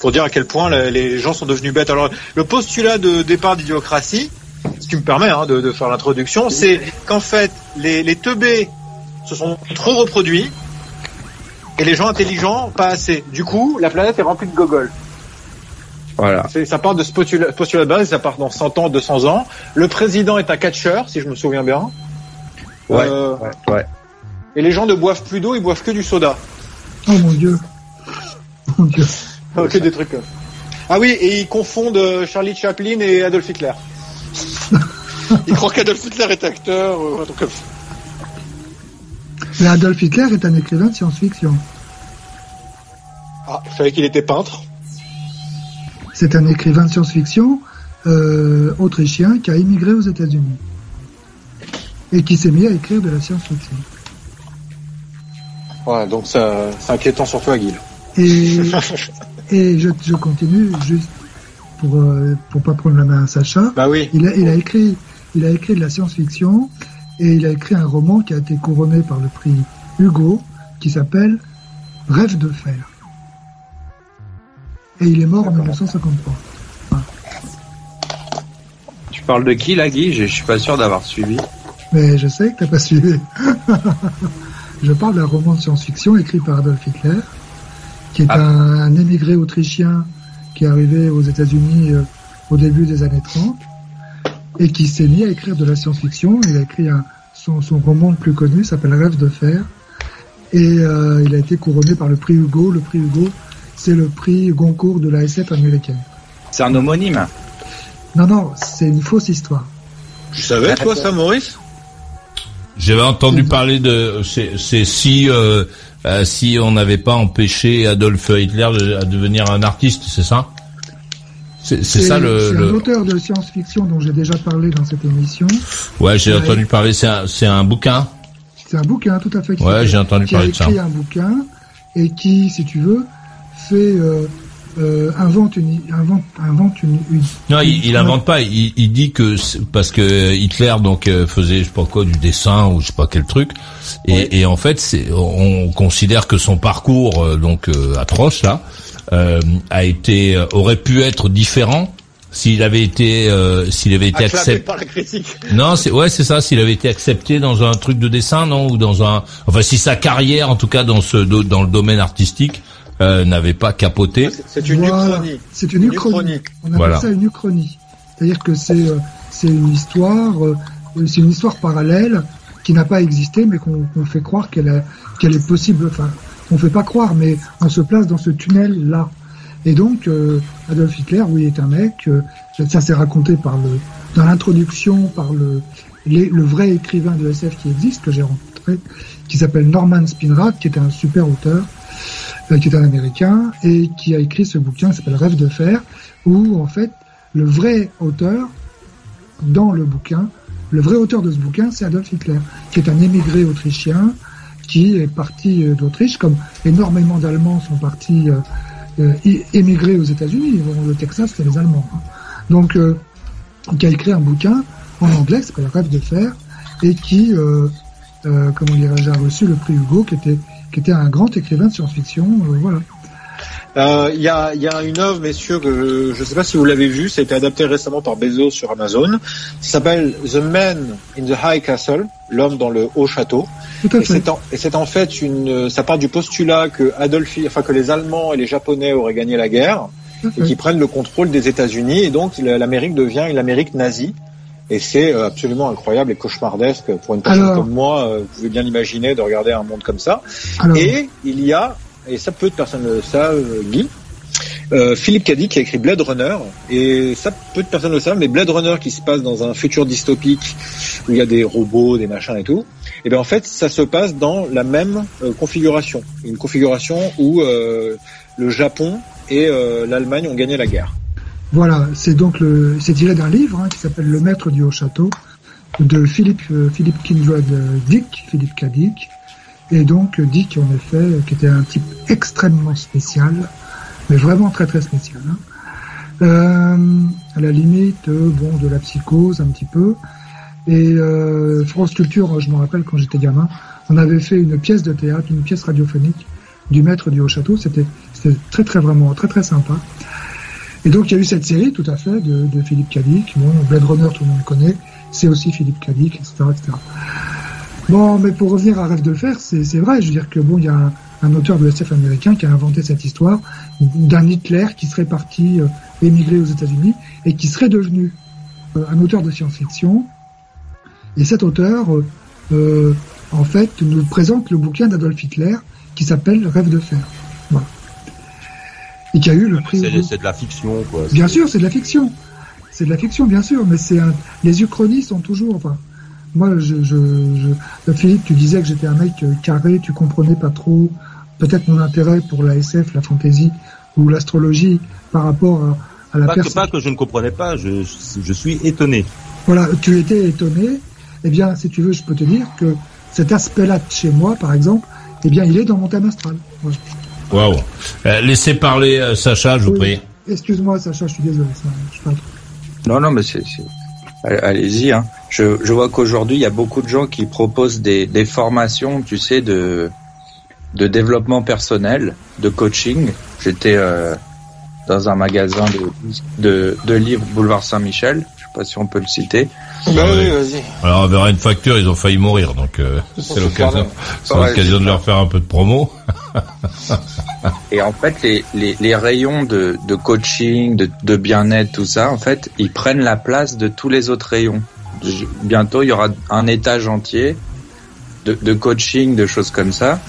Pour dire à quel point les gens sont devenus bêtes. Alors, le postulat de départ d'Idiocratie, si tu me permets hein, de faire l'introduction, c'est qu'en fait, les teubés se sont trop reproduits et les gens intelligents pas assez. Du coup, la planète est remplie de gogoles. Voilà. Ça part de ce postulat de base, ça part dans 100 ans, 200 ans. Le président est un catcheur, si je me souviens bien. Ouais. Et les gens ne boivent plus d'eau, ils boivent que du soda. Oh mon Dieu. Que des trucs. Ah oui, et ils confondent Charlie Chaplin et Adolf Hitler. Ils croient qu'Adolf Hitler est acteur, un truc comme ça. Mais Adolf Hitler est un écrivain de science-fiction. Ah, je savais qu'il était peintre. C'est un écrivain de science-fiction autrichien qui a immigré aux États-Unis et qui s'est mis à écrire de la science-fiction. Ouais, donc ça, c'est inquiétant sur toi, Guil. Et je continue juste pour pas prendre la main à Sacha. Bah oui. Il a écrit de la science-fiction. Et il a écrit un roman qui a été couronné par le prix Hugo, qui s'appelle Rêve de fer. Et il est mort en 1953. Ouais. Tu parles de qui là, Guy? Je suis pas sûr d'avoir suivi. Mais je sais que t'as pas suivi. Je parle d'un roman de science-fiction écrit par Adolf Hitler, qui est un émigré autrichien qui est arrivé aux États-Unis au début des années 30. Et qui s'est mis à écrire de la science-fiction. Il a écrit son roman le plus connu, s'appelle Rêve de fer. Et il a été couronné par le prix Hugo. Le prix Hugo, c'est le prix Goncourt de la SF américaine. C'est un homonyme? Non, c'est une fausse histoire. Tu savais, toi, ça, Maurice? J'avais entendu parler de... C'est si on n'avait pas empêché Adolf Hitler de devenir un artiste, c'est ça? C'est un auteur de science-fiction dont j'ai déjà parlé dans cette émission. Ouais, j'ai entendu parler. C'est un bouquin. C'est un bouquin, tout à fait. Ouais, j'ai entendu parler de ça. Qui a écrit un bouquin et qui, si tu veux, fait invente une... Non, il invente pas. Il dit que parce que Hitler donc faisait je sais pas quoi du dessin ou je sais pas quel truc. Ouais. Et en fait, on considère que son parcours atroce là aurait pu être différent s'il avait été accepté par la critique. Non, c'est ça, s'il avait été accepté dans un truc de dessin, non, ou dans un si sa carrière en tout cas dans le domaine artistique n'avait pas capoté. C'est une uchronie. C'est une uchronie. On appelle ça une uchronie. C'est-à-dire que c'est une histoire parallèle qui n'a pas existé, mais qu'on fait croire qu'elle est possible. Enfin, on fait pas croire, mais on se place dans ce tunnel là. Et donc Adolf Hitler, oui, est un mec. Ça c'est raconté dans l'introduction par le vrai écrivain de SF qui existe, que j'ai rencontré, qui s'appelle Norman Spinrad, qui est un super auteur, qui est un Américain, et qui a écrit ce bouquin qui s'appelle Rêve de fer, où en fait le vrai auteur de ce bouquin, c'est Adolf Hitler, qui est un émigré autrichien qui est parti d'Autriche, comme énormément d'Allemands sont partis émigrés aux États-Unis. Le Texas, c'est les Allemands. Donc, qui a écrit un bouquin en anglais qui s'appelle Rêve de fer, et qui, a reçu le prix Hugo, qui était un grand écrivain de science-fiction, voilà. Il y a une œuvre, messieurs, que je ne sais pas si vous l'avez vue, ça a été adapté récemment par Bezos sur Amazon. Ça s'appelle The Man in the High Castle, l'homme dans le haut château. C'est en fait ça part du postulat que les Allemands et les Japonais auraient gagné la guerre, et qui prennent le contrôle des États-Unis, et donc l'Amérique devient une Amérique nazie. Et c'est absolument incroyable et cauchemardesque pour une personne comme moi. Vous pouvez bien imaginer de regarder un monde comme ça. Et il y a, et ça peu de personnes le savent, Guy, Philip K. Dick qui a écrit Blade Runner, et ça peu de personnes le savent, mais Blade Runner qui se passe dans un futur dystopique où il y a des robots, des machins et tout, et bien en fait ça se passe dans la même configuration, une configuration où le Japon et l'Allemagne ont gagné la guerre. Voilà, c'est tiré d'un livre qui s'appelle Le Maître du Haut Château de Philip K. Dick, et donc Dick en effet, qui était un type extrêmement spécial, mais vraiment très très spécial, à la limite de la psychose un petit peu. Et France Culture, je me rappelle quand j'étais gamin, on avait fait une pièce de théâtre, une pièce radiophonique du Maître du Haut Château. C'était très très vraiment très très sympa. Et donc, il y a eu cette série, tout à fait, de Philip K. Dick. Bon, Blade Runner, tout le monde connaît. C'est aussi Philip K. Dick, etc., etc. Bon, mais pour revenir à Rêve de fer, c'est vrai. Je veux dire que il y a un auteur de SF américain qui a inventé cette histoire d'un Hitler qui serait parti émigrer aux États-Unis et qui serait devenu un auteur de science-fiction. Et cet auteur, en fait, nous présente le bouquin d'Adolf Hitler qui s'appelle Rêve de fer. Voilà. Et qui a eu le prix. C'est de la fiction, quoi. Bien sûr, c'est de la fiction. C'est de la fiction, bien sûr, mais les uchronies sont toujours. Enfin, moi, Philippe, tu disais que j'étais un mec carré, tu comprenais pas trop peut-être mon intérêt pour la SF, la fantasy ou l'astrologie par rapport à la personne. Pas que je ne comprenais pas, je suis étonné. Voilà, tu étais étonné. Eh bien, si tu veux, je peux te dire que cet aspect-là de chez moi, par exemple, eh bien, il est dans mon thème astral. Voilà. Waouh. Laissez parler Sacha, je vous prie. Excuse-moi Sacha, je suis désolé. Je parle. Non, mais allez-y. Hein. Je vois qu'aujourd'hui, il y a beaucoup de gens qui proposent des formations, tu sais, de développement personnel, de coaching. J'étais dans un magasin de livres Boulevard Saint-Michel. Je sais pas si on peut le citer. Oui, vas-y. Alors, on verra une facture, ils ont failli mourir, donc c'est l'occasion. C'est l'occasion de leur faire un peu de promo. Et en fait, les rayons de coaching, de bien-être, tout ça, en fait, ils prennent la place de tous les autres rayons. Bientôt, il y aura un étage entier de coaching, de choses comme ça.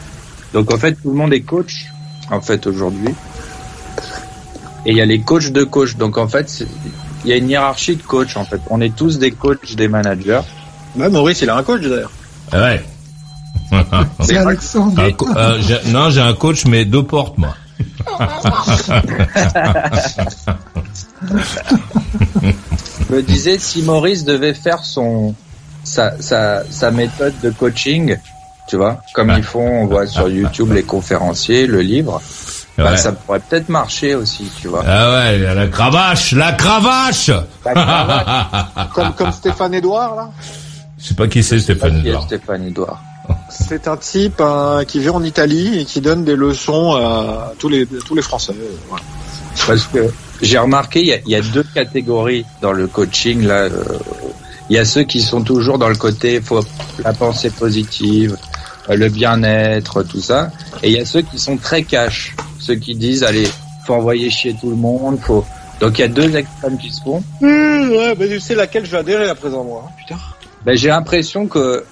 Donc, en fait, tout le monde est coach, en fait, aujourd'hui. Et il y a les coachs de coach. Donc, en fait, il y a une hiérarchie de coach, en fait. On est tous des coachs, des managers. Bah, Maurice, il a un coach, d'ailleurs. Ouais. C'est Alexandre. J'ai un coach, mais deux portes, moi. Je me disais, si Maurice devait faire sa méthode de coaching, tu vois, comme ils font, on voit sur YouTube les conférenciers, le livre, Bah, ça pourrait peut-être marcher aussi, tu vois. Ah ouais, la cravache, la cravache. La cravache. comme Stéphane Edouard là. Je sais pas qui c'est Stéphane Edouard. Stéphane Edouard. C'est un type qui vit en Italie et qui donne des leçons à tous les Français. Ouais. Parce que j'ai remarqué, il y a deux catégories dans le coaching là. Il y a ceux qui sont toujours dans le côté faut la pensée positive, le bien-être, tout ça. Et il y a ceux qui sont très cash, ceux qui disent allez, faut envoyer chier tout le monde, faut. Donc il y a deux extrêmes qui se font. Ouais, bah, tu sais laquelle je vais adhérer à présent moi. Putain. Ben, j'ai l'impression que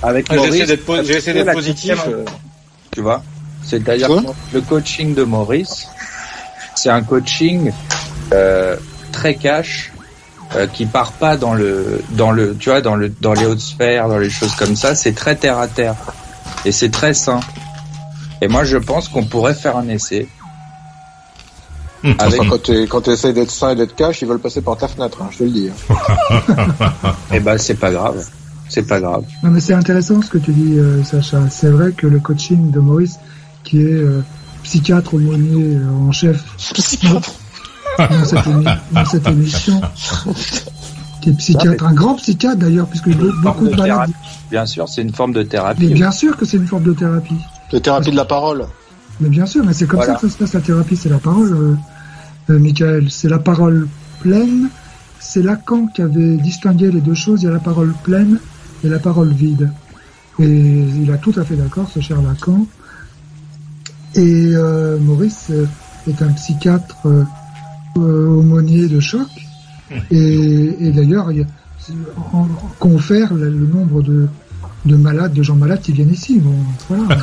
avec Maurice, j'essaie d'être positif. Tu vois, c'est-à-dire que le coaching de Maurice, c'est un coaching très cash. Qui part pas dans le tu vois dans les hautes sphères, dans les choses comme ça, c'est très terre à terre et c'est très sain. Et moi je pense qu'on pourrait faire un essai. Avec... Enfin, quand tu essaies d'être sain et d'être cash, ils veulent passer par ta fenêtre, hein, je te le dis. Et ben c'est pas grave. C'est pas grave. Non mais c'est intéressant ce que tu dis Sacha, c'est vrai que le coaching de Maurice qui est psychiatre aumônier en chef, psychiatre dans cette émission, qui est psychiatre, un grand psychiatre d'ailleurs, puisque beaucoup de maladies. Bien sûr, c'est une forme de thérapie. Mais bien sûr que c'est une forme de thérapie. De thérapie de la parole. Mais bien sûr, mais c'est comme ça que ça se passe la thérapie, c'est la parole, Michael. C'est la parole pleine. C'est Lacan qui avait distingué les deux choses. Il y a la parole pleine et la parole vide. Et il a tout à fait d'accord, ce cher Lacan. Et Maurice est un psychiatre. Aumônier de choc et d'ailleurs confère le nombre de malades, de gens malades qui viennent ici. Bon, voilà,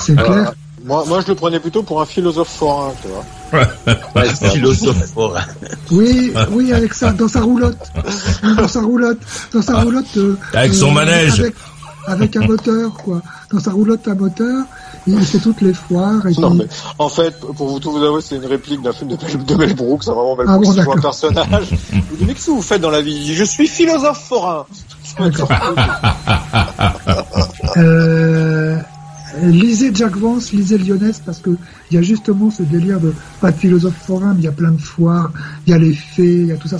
c'est clair. Moi, je le prenais plutôt pour un philosophe forain, tu vois. Ouais, philosophe forain. Oui, avec ça, dans sa roulotte. Avec son manège. Avec un moteur, quoi. Dans sa roulotte à moteur, il fait toutes les foires. Et non, mais en fait, pour vous tout vous avouer, c'est une réplique d'un film de Mel Brooks. C'est vraiment Mel Brooks qui joue un personnage. Vous dites, mais qu'est-ce que vous faites dans la vie ? Je suis philosophe forain. Lisez Jack Vance, lisez Lyonesse, parce que il y a justement ce délire de pas de philosophe forain, mais il y a plein de foires, il y a les fées, il y a tout ça.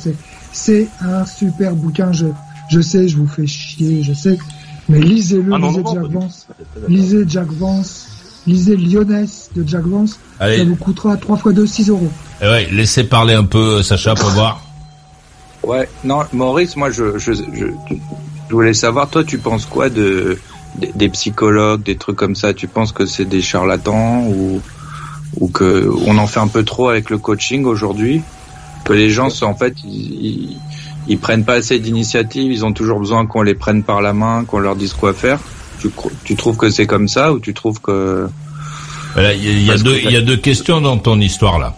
C'est un super bouquin. Je sais, je vous fais chier, je sais. Mais lisez-le, lisez Jack Vance, lisez Lyonesse de Jack Vance, allez. Ça vous coûtera 3 × 2, 6 €. Et ouais, laissez parler un peu Sacha pour voir. Ouais, non, Maurice, moi je voulais savoir, toi tu penses quoi des psychologues, des trucs comme ça, tu penses que c'est des charlatans ou que on en fait un peu trop avec le coaching aujourd'hui, que les gens sont en fait ils prennent pas assez d'initiatives, ils ont toujours besoin qu'on les prenne par la main, qu'on leur dise quoi faire. Tu trouves que c'est comme ça ou tu trouves que... Voilà, il y a deux questions dans ton histoire là.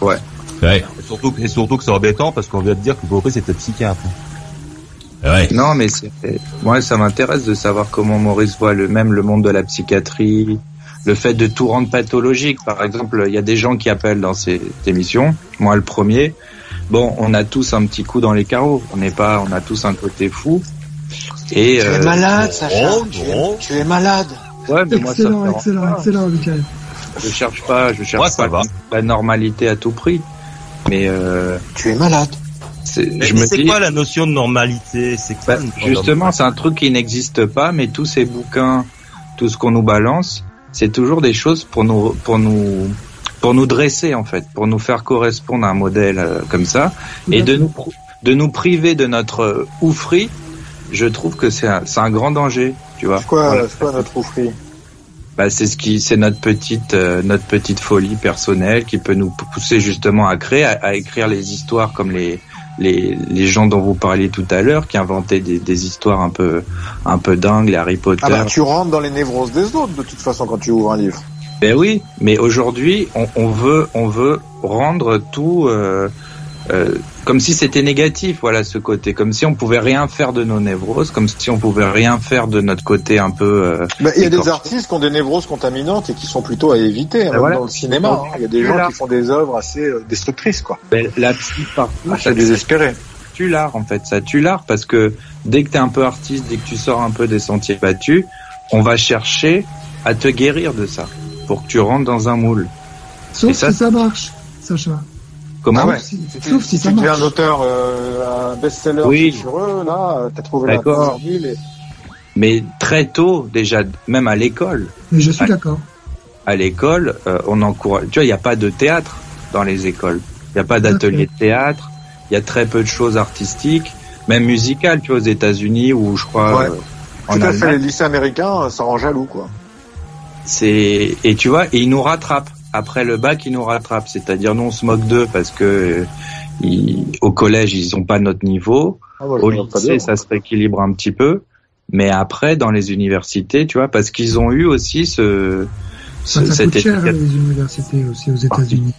Ouais. Ouais. Et surtout que c'est embêtant parce qu'on vient de dire que Maurice était psychiatre. Ouais. Non mais ça m'intéresse de savoir comment Maurice voit le monde de la psychiatrie, le fait de tout rendre pathologique. Par exemple, il y a des gens qui appellent dans cette émission, moi le premier. Bon, on a tous un petit coup dans les carreaux. On a tous un côté fou. Et tu es malade, Sacha. Tu es malade. Ouais, mais excellent, Michael. Je cherche pas la normalité à tout prix. Mais tu es malade. C'est quoi la notion de normalité ? C'est quoi, justement, c'est un truc qui n'existe pas. Mais tous ces bouquins, tout ce qu'on nous balance, c'est toujours des choses pour nous dresser en fait, pour nous faire correspondre à un modèle comme ça, et de nous priver de notre oufri, je trouve que c'est un grand danger, tu vois. C'est quoi notre oufri ? Bah c'est notre petite folie personnelle qui peut nous pousser justement à créer, à écrire les histoires comme les gens dont vous parliez tout à l'heure qui inventaient des histoires un peu dingues, les Harry Potter. Ah bah tu rentres dans les névroses des autres de toute façon quand tu ouvres un livre. Ben oui, mais aujourd'hui, on veut rendre tout comme si c'était négatif, voilà ce côté, comme si on pouvait rien faire de nos névroses, comme si on pouvait rien faire de notre côté un peu. Il y a des artistes qui ont des névroses contaminantes et qui sont plutôt à éviter. Hein, voilà. Dans le cinéma, il y a des gens qui font des œuvres assez destructrices, quoi. Ben, la psy partout, ça désespéré. Ça tue l'art, en fait, ça tue l'art parce que dès que t'es un peu artiste, dès que tu sors un peu des sentiers battus, on va chercher à te guérir de ça. pour que tu rentres dans un moule. Sauf si ça marche, Sacha. Comment? Sauf si ça marche. Si tu es un auteur, un best-seller, oui, heureux, là, t'as trouvé la formule. Et... mais très tôt, déjà, même à l'école. Mais je suis d'accord. À l'école, on encourage. Tu vois, il n'y a pas de théâtre dans les écoles. Il n'y a pas d'atelier de théâtre. Il y a très peu de choses artistiques, même musicales, tu vois, aux États-Unis ou je crois. Ouais. Tout à fait, les lycées américains s'en rendent jaloux, quoi. C'est, et tu vois, et ils nous rattrapent. Après le bac, ils nous rattrapent. C'est-à-dire, nous, on se moque d'eux parce que au collège, ils n'ont pas notre niveau. Ah ouais, au lycée, ça se rééquilibre un petit peu. Mais après, dans les universités, tu vois, parce qu'ils ont eu aussi ça coûte cher, les universités aussi aux États-Unis.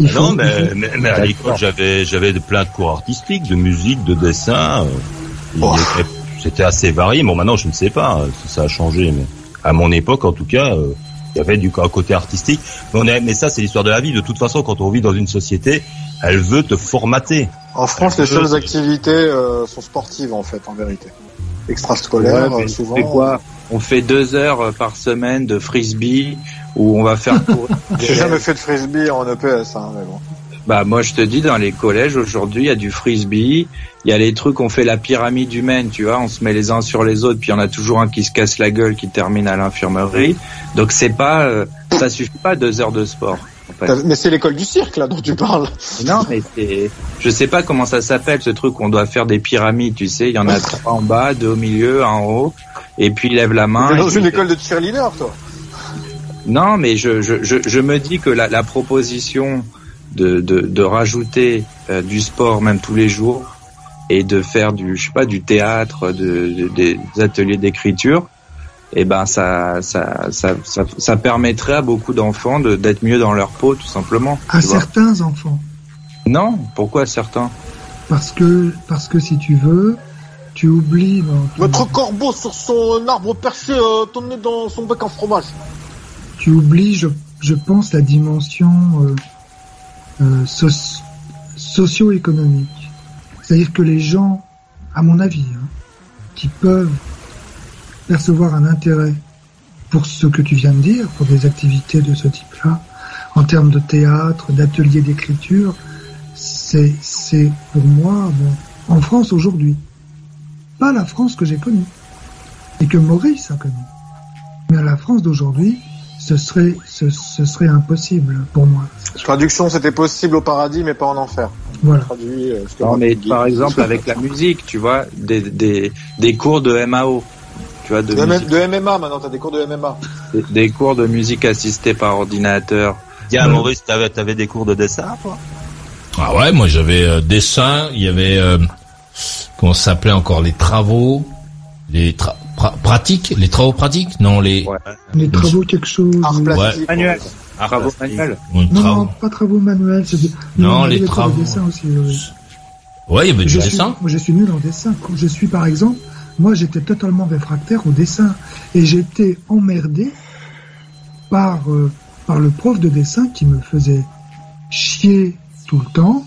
Mais à l'école, j'avais plein de cours artistiques, de musique, de dessin. C'était assez varié. Bon, maintenant, je ne sais pas si ça a changé, mais à mon époque, en tout cas, il y avait du côté artistique. Mais ça, c'est l'histoire de la vie. De toute façon, quand on vit dans une société, elle veut te formater. En France, les seules activités sont sportives, en fait, en vérité. Extrascolaires, souvent. C'est quoi ? On fait 2 heures par semaine de frisbee où on va faire courir. J'ai jamais fait de frisbee en EPS, hein, mais bon. Bah, moi, je te dis, dans les collèges, aujourd'hui, il y a du frisbee, il y a les trucs, on fait la pyramide humaine, tu vois, on se met les uns sur les autres, puis il y en a toujours un qui se casse la gueule, qui termine à l'infirmerie. Donc, c'est pas, ça suffit pas 2 heures de sport. En fait. Mais c'est l'école du cirque, là, dont tu parles. Non, mais c'est, je sais pas comment ça s'appelle, ce truc où on doit faire des pyramides, tu sais, il y en a 3 en bas, 2 au milieu, 1 en haut, et puis il lève la main. T'es dans une école de cheerleader, toi? Non, mais je me dis que la proposition de rajouter du sport même tous les jours et de faire du théâtre, des ateliers d'écriture, et ben ça permettrait à beaucoup d'enfants d'être mieux dans leur peau, tout simplement. À certains enfants. Non, pourquoi certains? Parce que si tu veux, tu oublies. Mettre corbeau sur son arbre perché, tourner dans son bec en fromage. Tu oublies, je pense, la dimension socio-économique. C'est-à-dire que les gens, à mon avis, qui peuvent percevoir un intérêt pour ce que tu viens de dire, pour des activités de ce type-là, en termes de théâtre, d'ateliers d'écriture, c'est pour moi, en France aujourd'hui, pas la France que j'ai connue, et que Maurice a connue. Mais la France d'aujourd'hui, ce serait impossible pour moi. Traduction, c'était possible au paradis, mais pas en enfer. Voilà. Traduit, non, mais par exemple, avec la musique, tu vois, des cours de MAO. Tu vois, de MMA, maintenant, t'as des cours de MMA. Des cours de musique assistée par ordinateur. Tiens, Maurice, t'avais des cours de dessin, toi? Ah ouais, moi, j'avais dessin, il y avait, comment ça s'appelait encore, les travaux, pratiques, les travaux pratiques, non, les travaux quelque chose, art plastique, manuel, travaux manuels, non, pas travaux manuels, c'est non, les travaux de dessin aussi. Ouais, il y avait du dessin. Moi, je suis nul en dessin. Je suis, par exemple, moi, j'étais totalement réfractaire au dessin et j'étais emmerdé par le prof de dessin qui me faisait chier tout le temps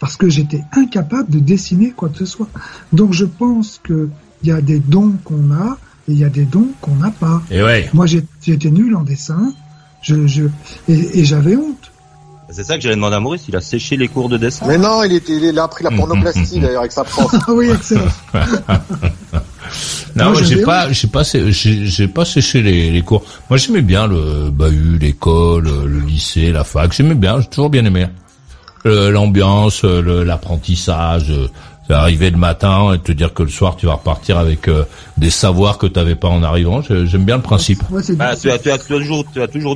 parce que j'étais incapable de dessiner quoi que ce soit. Donc, je pense que il y a des dons qu'on a et il y a des dons qu'on n'a pas. Et ouais. Moi, j'étais nul en dessin, et j'avais honte. C'est ça que j'allais demander à Maurice, il a séché les cours de dessin. Mais non, il a appris la pornoplastie d'ailleurs avec sa prof. Ah oui, excellent. Non, moi, j'ai pas séché les cours. Moi, j'aimais bien le bahut, l'école, le lycée, la fac. J'aimais bien, j'ai toujours bien aimé l'ambiance, l'apprentissage. Arriver le matin et te dire que le soir tu vas repartir avec des savoirs que t'avais pas en arrivant. J'aime bien le principe. Ouais, tu as toujours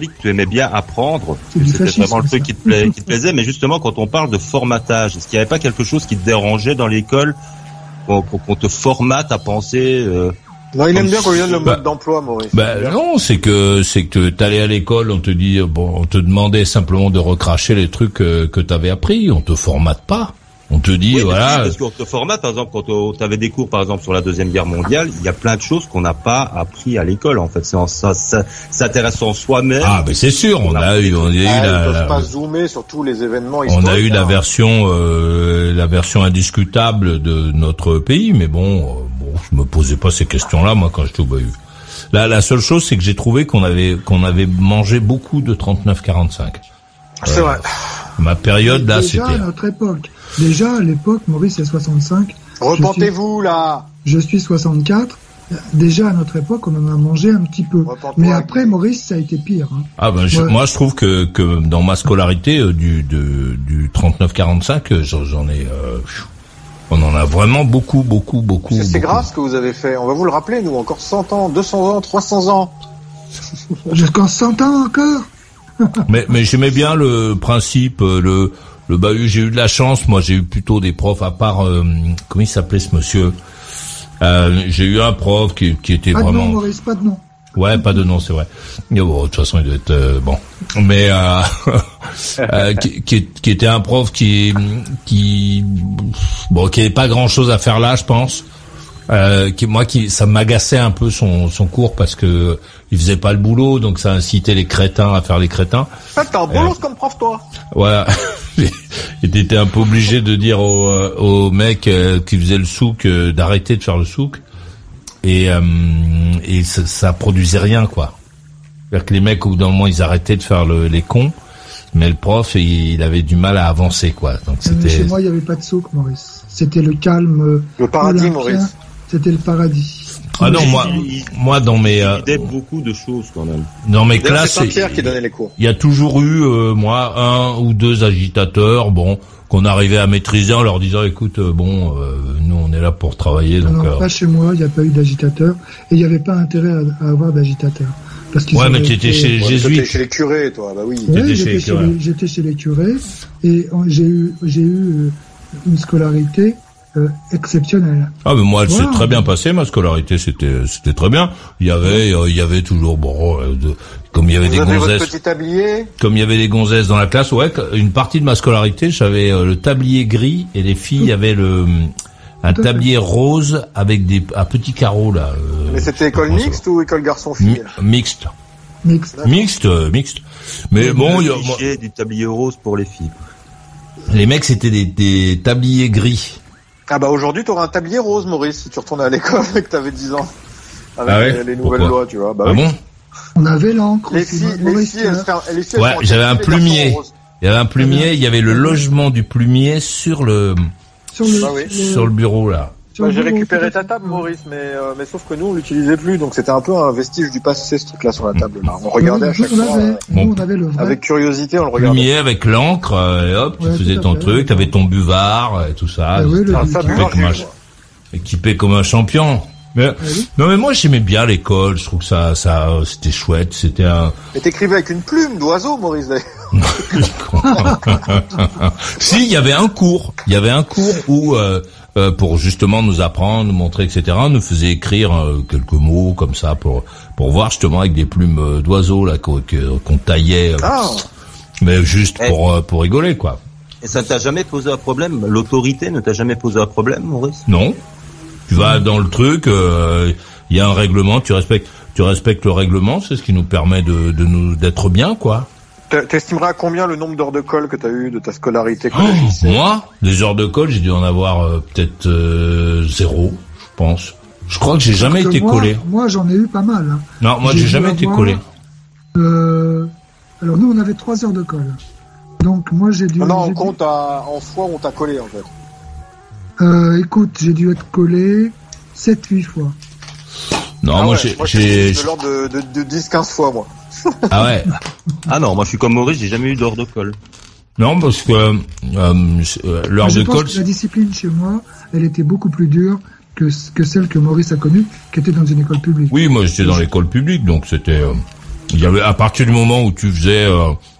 dit que tu aimais bien apprendre. C'était vraiment le truc qui te plaisait. Mais justement, quand on parle de formatage, est-ce qu'il n'y avait pas quelque chose qui te dérangeait dans l'école, qu'on te formate à penser Non, il aime bien qu'on lui donne le mode d'emploi, Maurice. Non, c'est que t'allais à l'école, on te demandait simplement de recracher les trucs que t'avais appris. On te formate pas. On te dit, oui, voilà. Parce qu'on te formate, par exemple, quand tu avais des cours, par exemple, sur la Deuxième Guerre mondiale, il y a plein de choses qu'on n'a pas appris à l'école, en fait. C'est en s'intéressant soi-même. Ah, mais c'est sûr, on a eu zoomer sur tous les événements historiques. On a eu la version indiscutable de notre pays, mais bon, je me posais pas ces questions-là, moi, quand j'étais au bahut. La seule chose, c'est que j'ai trouvé qu'on avait mangé beaucoup de 39-45. C'est vrai. Ma période là, déjà, c'était. Déjà à notre époque. Déjà à l'époque, Maurice c'est 65. Repentez-vous là. Je suis 64. Déjà à notre époque, on en a mangé un petit peu. Mais après, Maurice, ça a été pire. Hein. Ah ben, moi, je trouve que dans ma scolarité du 39-45, j'en ai. On en a vraiment beaucoup. C'est grave ce que vous avez fait. On va vous le rappeler, nous, encore 100 ans, 200 ans, 300 ans. Jusqu'en 100 ans encore. Mais j'aimais bien le principe, le bahut. J'ai eu de la chance, moi, j'ai eu plutôt des profs, à part, comment il s'appelait ce monsieur? J'ai eu un prof qui était pas vraiment... Pas de nom, Maurice, pas de nom. Ouais, pas de nom, c'est vrai. Mais bon, de toute façon, il doit être... bon. Mais qui était un prof qui bon, qui avait pas grand-chose à faire là, je pense. Ça m'agaçait un peu son cours parce que il faisait pas le boulot, donc ça incitait les crétins à faire les crétins. En fait, t'es un boulot comme prof, toi. Voilà. Et t'étais un peu obligé de dire au mec qui faisait le souk d'arrêter de faire le souk. Et ça produisait rien, quoi. C'est-à-dire que les mecs, au bout d'un moment, ils arrêtaient de faire les cons, mais le prof, il avait du mal à avancer, quoi. Donc, c'était... Chez moi, il n'y avait pas de souk, Maurice. C'était le calme. Le paradis, olympien. Maurice. C'était le paradis. Ah non, moi, dans mes... Il aidait beaucoup de choses, quand même. Dans mes classes, il y a toujours eu, moi, un ou deux agitateurs, bon... qu'on arrivait à maîtriser en leur disant écoute nous on est là pour travailler donc pas chez moi, il n'y a pas eu d'agitateur et il n'y avait pas intérêt à avoir d'agitateur parce qu'ils mais tu étais chez les jésuites. T'étais chez les curés toi. Bah oui, ouais, j'étais chez les curés et j'ai eu une scolarité exceptionnelle. Ah mais moi elle s'est très bien passée, ma scolarité c'était très bien. Il y avait toujours comme il y avait des gonzesses. Comme il y avait des gonzesses dans la classe, ouais, une partie de ma scolarité, j'avais le tablier gris et les filles avaient un tablier rose avec des à petits carreaux là. Mais c'était école mixte ou école garçon-fille? Mixte. Mais bon, il y avait du tablier rose pour les filles. Les mecs c'était des tabliers gris. Ah bah aujourd'hui t'auras un tablier rose, Maurice, si tu retournes à l'école et que t'avais 10 ans avec les nouvelles lois, tu vois. Bah oui. Bon. On avait l'encre. Les filles, ouais, j'avais un plumier. Il y avait un plumier. Il y avait le logement du plumier sur le bureau là. Bah, j'ai récupéré ta table, Maurice, mais sauf que nous on l'utilisait plus, donc c'était un peu un vestige du passé ce truc-là sur la table. Là. On regardait à chaque fois. On avait le vrai. Avec curiosité, on le regardait. Plumier avec l'encre, et hop, tu faisais ton truc, t'avais ton buvard, et tout ça. Équipé comme un champion. Mais, non mais moi j'aimais bien l'école, je trouve que ça c'était chouette, c'était un... Mais t'écrivais avec une plume d'oiseau, Maurice. Si, il y avait un cours où pour justement nous apprendre, nous montrer, etc., nous faisait écrire quelques mots comme ça pour voir justement avec des plumes d'oiseau là qu'on taillait, mais juste pour rigoler quoi. Et ça t'a jamais posé un problème? L'autorité ne t'a jamais posé un problème, Maurice? Non. Tu vas dans le truc, il y a un règlement, tu respectes le règlement, c'est ce qui nous permet de nous d'être bien, quoi. T'estimeras à combien le nombre d'heures de colle que t'as eu de ta scolarité? Moi, des heures de colle, j'ai dû en avoir peut-être zéro, je pense. Je crois que j'ai jamais été collé. Moi, j'en ai eu pas mal. Hein. Non, moi, j'ai jamais été collé. Alors nous, on avait 3 heures de colle. Donc moi, j'ai dû. Non, on compte en fois où on t'a collé en fait. Écoute, j'ai dû être collé 7-8 fois. Non, moi j'ai de l'ordre de 10-15 fois, moi. Ah ouais. Ah non, moi je suis comme Maurice, j'ai jamais eu d'heure de colle. Non, parce que l'heure de colle... La discipline chez moi, elle était beaucoup plus dure que celle que Maurice a connue, qui était dans une école publique. Oui, moi j'étais dans l'école publique, donc c'était... Il y avait, à partir du moment où tu faisais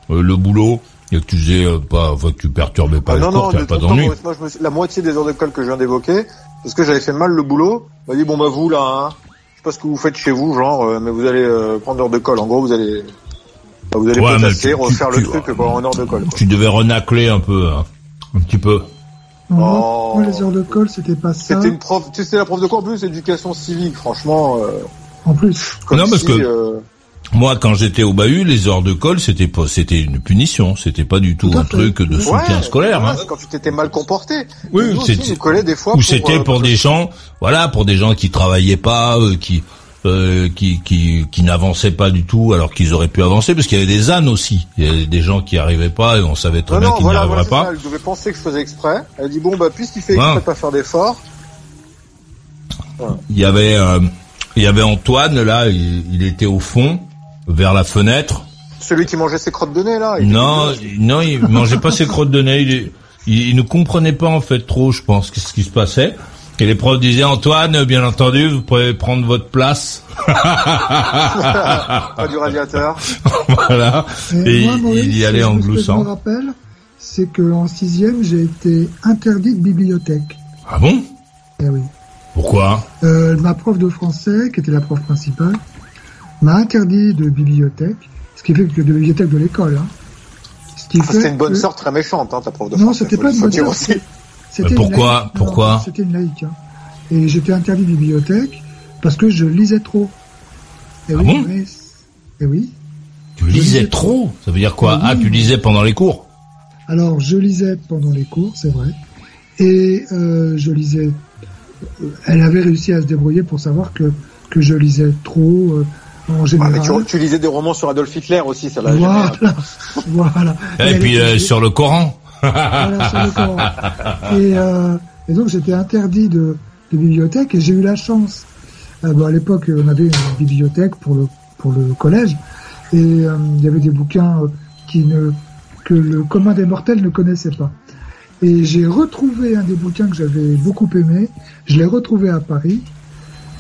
le boulot... Et que tu faisais pas, enfin, que tu perturbais pas le cours, tu n'avais pas d'ennui. Moi, la moitié des heures de colle que je viens d'évoquer, parce que j'avais fait mal le boulot, m'a dit, bon, bah, vous, là, hein, je sais pas ce que vous faites chez vous, genre, mais vous allez, prendre l'heure de colle. En gros, vous allez potasser, refaire le truc, en heure de colle. Quoi. Tu devais renacler un peu, hein. Un petit peu. Non, oh, les heures de colle, c'était pas ça. C'était une prof, tu sais, la prof de cours, en plus, éducation civique, franchement, En plus. Non, parce que. Moi, quand j'étais au bahut, les heures de colle, c'était une punition. C'était pas du tout un truc de soutien scolaire. Hein. Quand tu t'étais mal comporté. Oui, nous aussi, nous collait des fois. Ou c'était pour des gens qui travaillaient pas, qui qui n'avançaient pas du tout alors qu'ils auraient pu avancer, parce qu'il y avait des ânes aussi, il y avait des gens qui arrivaient pas et on savait très bien qu'ils n'y arriveraient pas. Elle devait penser que je faisais exprès, elle dit bon bah puisqu'il fait exprès de pas faire d'efforts. Il y avait Antoine là, il était au fond vers la fenêtre. Celui qui mangeait ses crottes de nez là. Non, il mangeait pas ses crottes de nez, il ne comprenait pas en fait trop, je pense, ce qui se passait. Et les profs disaient, Antoine, bien entendu, vous pouvez prendre votre place. Pas du radiateur. Voilà. Et moi, Maurice, il y allait en gloussant. Ce que je me rappelle, c'est qu'en sixième, j'ai été interdit de bibliothèque. Ah bon? Eh oui. Pourquoi? Ma prof de français, qui était la prof principale, m'a interdit de bibliothèque, ce qui fait que de bibliothèque de l'école, hein. C'était une bonne sœur très méchante, hein, ta prof de français. Non, c'était pas une bonne sœur. Pourquoi C'était une laïque. Hein. Et j'étais interdit de bibliothèque parce que je lisais trop. Et oui. Tu lisais trop ? Ça veut dire quoi ? Tu lisais pendant les cours ? Alors, je lisais pendant les cours, c'est vrai. Et je lisais... Elle avait réussi à se débrouiller pour savoir que je lisais trop... en général. Ouais, mais tu lisais des romans sur Adolf Hitler aussi, ça l'a généré. Voilà. Et puis sur le Coran. Voilà, sur le Coran. Et donc j'étais interdit de bibliothèque et j'ai eu la chance. À l'époque, on avait une bibliothèque pour le collège et il y avait des bouquins que le commun des mortels ne connaissait pas. Et j'ai retrouvé un des bouquins que j'avais beaucoup aimé. Je l'ai retrouvé à Paris.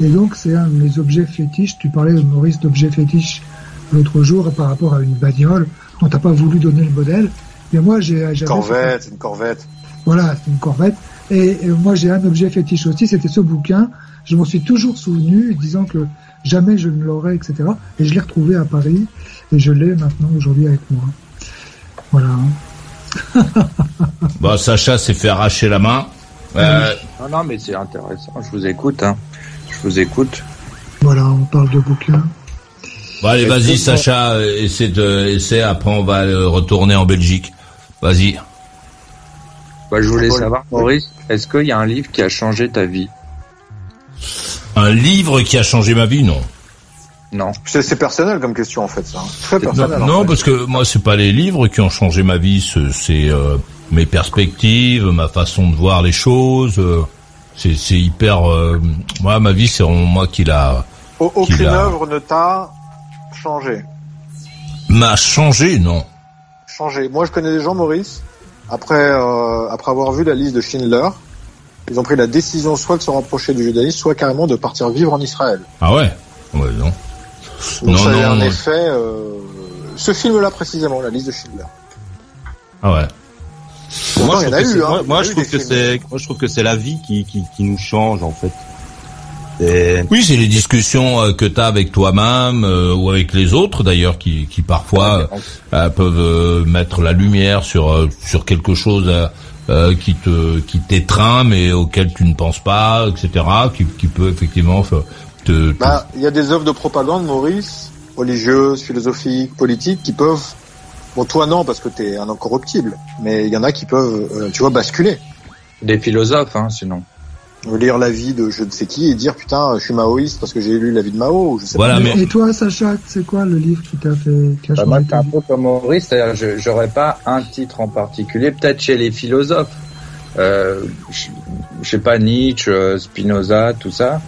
Et donc, c'est un de mes objets fétiches. Tu parlais, Maurice, d'objets fétiches l'autre jour par rapport à une bagnole dont t'as pas voulu donner le modèle. Mais moi, c'est une corvette. Voilà, c'est une corvette. Et moi, j'ai un objet fétiche aussi. C'était ce bouquin. Je m'en suis toujours souvenu, disant que jamais je ne l'aurais, etc. Et je l'ai retrouvé à Paris. Et je l'ai maintenant, aujourd'hui, avec moi. Voilà. Bon, Sacha s'est fait arracher la main. Non, mais c'est intéressant. Je vous écoute, hein. Voilà, on parle de bouquins. Bon, allez, vas-y, Sacha, essaie, après on va retourner en Belgique. Vas-y. Bah, je voulais savoir, Maurice, est-ce qu'il y a un livre qui a changé ta vie? Un livre qui a changé ma vie, non. Non. C'est personnel comme question, en fait, ça. Très personnel. Non, parce que moi, c'est pas les livres qui ont changé ma vie, c'est mes perspectives, ma façon de voir les choses... C'est hyper. Moi, ma vie, c'est moi qui l'a. Aucune œuvre ne t'a changé. M'a changé, non. Changé. Moi, je connais des gens, Maurice. Après avoir vu la liste de Schindler, ils ont pris la décision soit de se rapprocher du judaïsme, soit carrément de partir vivre en Israël. Ah ouais. Ouais, non. Donc, ça a un effet. Ce film-là précisément, la liste de Schindler. Ah ouais. Moi, je trouve que c'est la vie qui nous change, en fait. Oui, c'est les discussions que t'as avec toi-même, ou avec les autres, d'ailleurs, qui parfois, peuvent mettre la lumière sur quelque chose, qui t'étreint, mais auquel tu ne penses pas, etc., qui peut effectivement te... Bah, il y a des œuvres de propagande, Maurice, religieuses, philosophiques, politiques, qui peuvent... Bon, toi non, parce que t'es un incorruptible, mais il y en a qui peuvent, basculer. Des philosophes, hein, sinon. Lire la vie de je ne sais qui et dire putain, je suis maoïste parce que j'ai lu la vie de Mao, ou je sais pas. Mais... Et toi, Sacha, c'est quoi le livre qui t'a fait cacher? Moi, t'es un peu comme Maurice, c'est-à-dire j'aurais pas un titre en particulier, peut-être chez les philosophes. Je sais pas, Nietzsche, Spinoza, tout ça.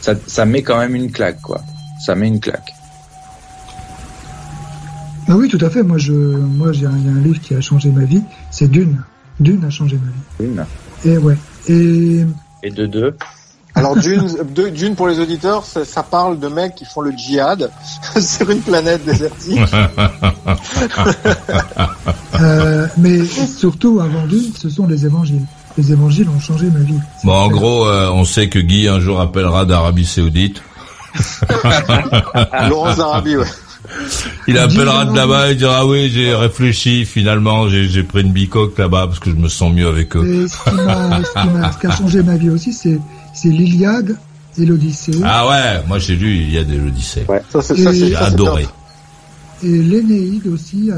Ça met quand même une claque, quoi. Ça met une claque. Ah oui, tout à fait. Moi, j'ai un livre qui a changé ma vie. C'est Dune. Dune a changé ma vie. Dune. Et ouais. Et de deux. Alors Dune pour les auditeurs, ça parle de mecs qui font le djihad sur une planète désertique. Mais surtout, avant Dune, ce sont les évangiles. Les évangiles ont changé ma vie. Bon, en gros, on sait que Guy un jour appellera d'Arabie Saoudite. Laurence d'Arabie, ouais. Il appellera de là-bas et dira ah oui, j'ai réfléchi, finalement j'ai pris une bicoque là-bas parce que je me sens mieux avec eux. Et ce qui a changé ma vie aussi, c'est l'Iliade et l'Odyssée. Ah ouais, moi j'ai lu l'Iliade et l'Odyssée. Ouais, j'ai adoré. Et l'Énéide aussi,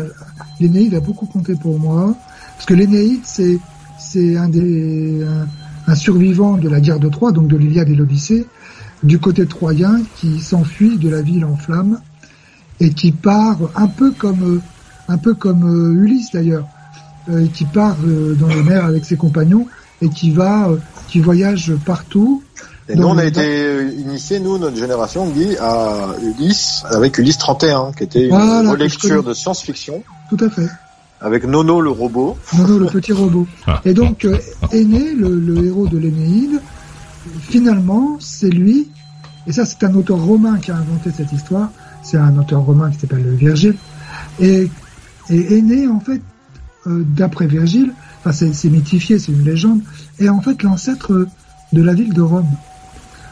l'Énéide a beaucoup compté pour moi parce que l'Énéide c'est un survivant de la guerre de Troie, donc de l'Iliade et l'Odyssée. du côté troyen qui s'enfuit de la ville en flammes et qui part un peu comme Ulysse d'ailleurs, qui part dans les mers avec ses compagnons et qui voyage partout. Et nous, on a été initiés, nous, notre génération, Guy, à Ulysse, avec Ulysse 31, qui était une relecture de science-fiction. Tout à fait. Avec Nono le robot. Nono le petit robot. Et donc, Aîné, le héros de l'Énéide, finalement, c'est lui, et ça c'est un auteur romain qui a inventé cette histoire, c'est un auteur romain qui s'appelle Virgile, et Aîné, en fait, d'après Virgile, enfin c'est mythifié, c'est une légende, est en fait l'ancêtre de la ville de Rome.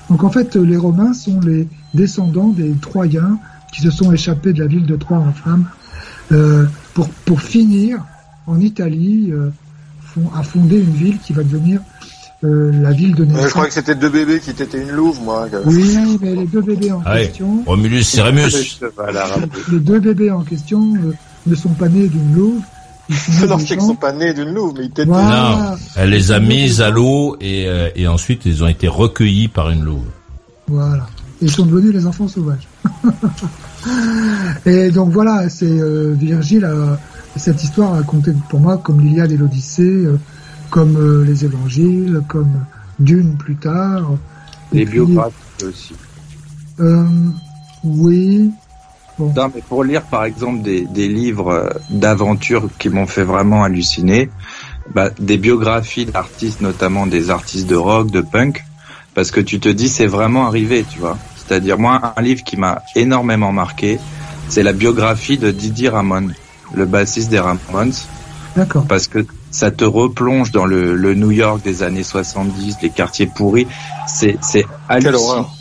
Donc en fait, les Romains sont les descendants des Troyens qui se sont échappés de la ville de Troie en flammes pour finir en Italie à fonder une ville qui va devenir la ville de Narnia. Je crois que c'était deux bébés qui étaient une louve, moi. Oui, mais les deux bébés en question... Romulus et Rémus. Les deux bébés en question ne sont pas nés d'une louve. Non, c'est qu'ils sont pas nés d'une louve, mais ils étaient... Voilà. Non, elle les a mises à l'eau et ensuite ils ont été recueillis par une louve. Voilà. Ils sont devenus les enfants sauvages. Et donc voilà, c'est Virgile cette histoire a compté pour moi comme l'Iliade et l'Odyssée, comme les Évangiles, comme Dune plus tard. Les biographes aussi. Oui. Bon. Non, mais pour lire par exemple des livres d'aventure qui m'ont fait vraiment halluciner, des biographies d'artistes, notamment des artistes de rock, de punk, parce que tu te dis c'est vraiment arrivé, tu vois. C'est-à-dire moi un livre qui m'a énormément marqué, c'est la biographie de Didier Ramones, le bassiste des Ramones. D'accord. Parce que ça te replonge dans le New York des années 70, les quartiers pourris. C'est hallucinant. Quelle horreur.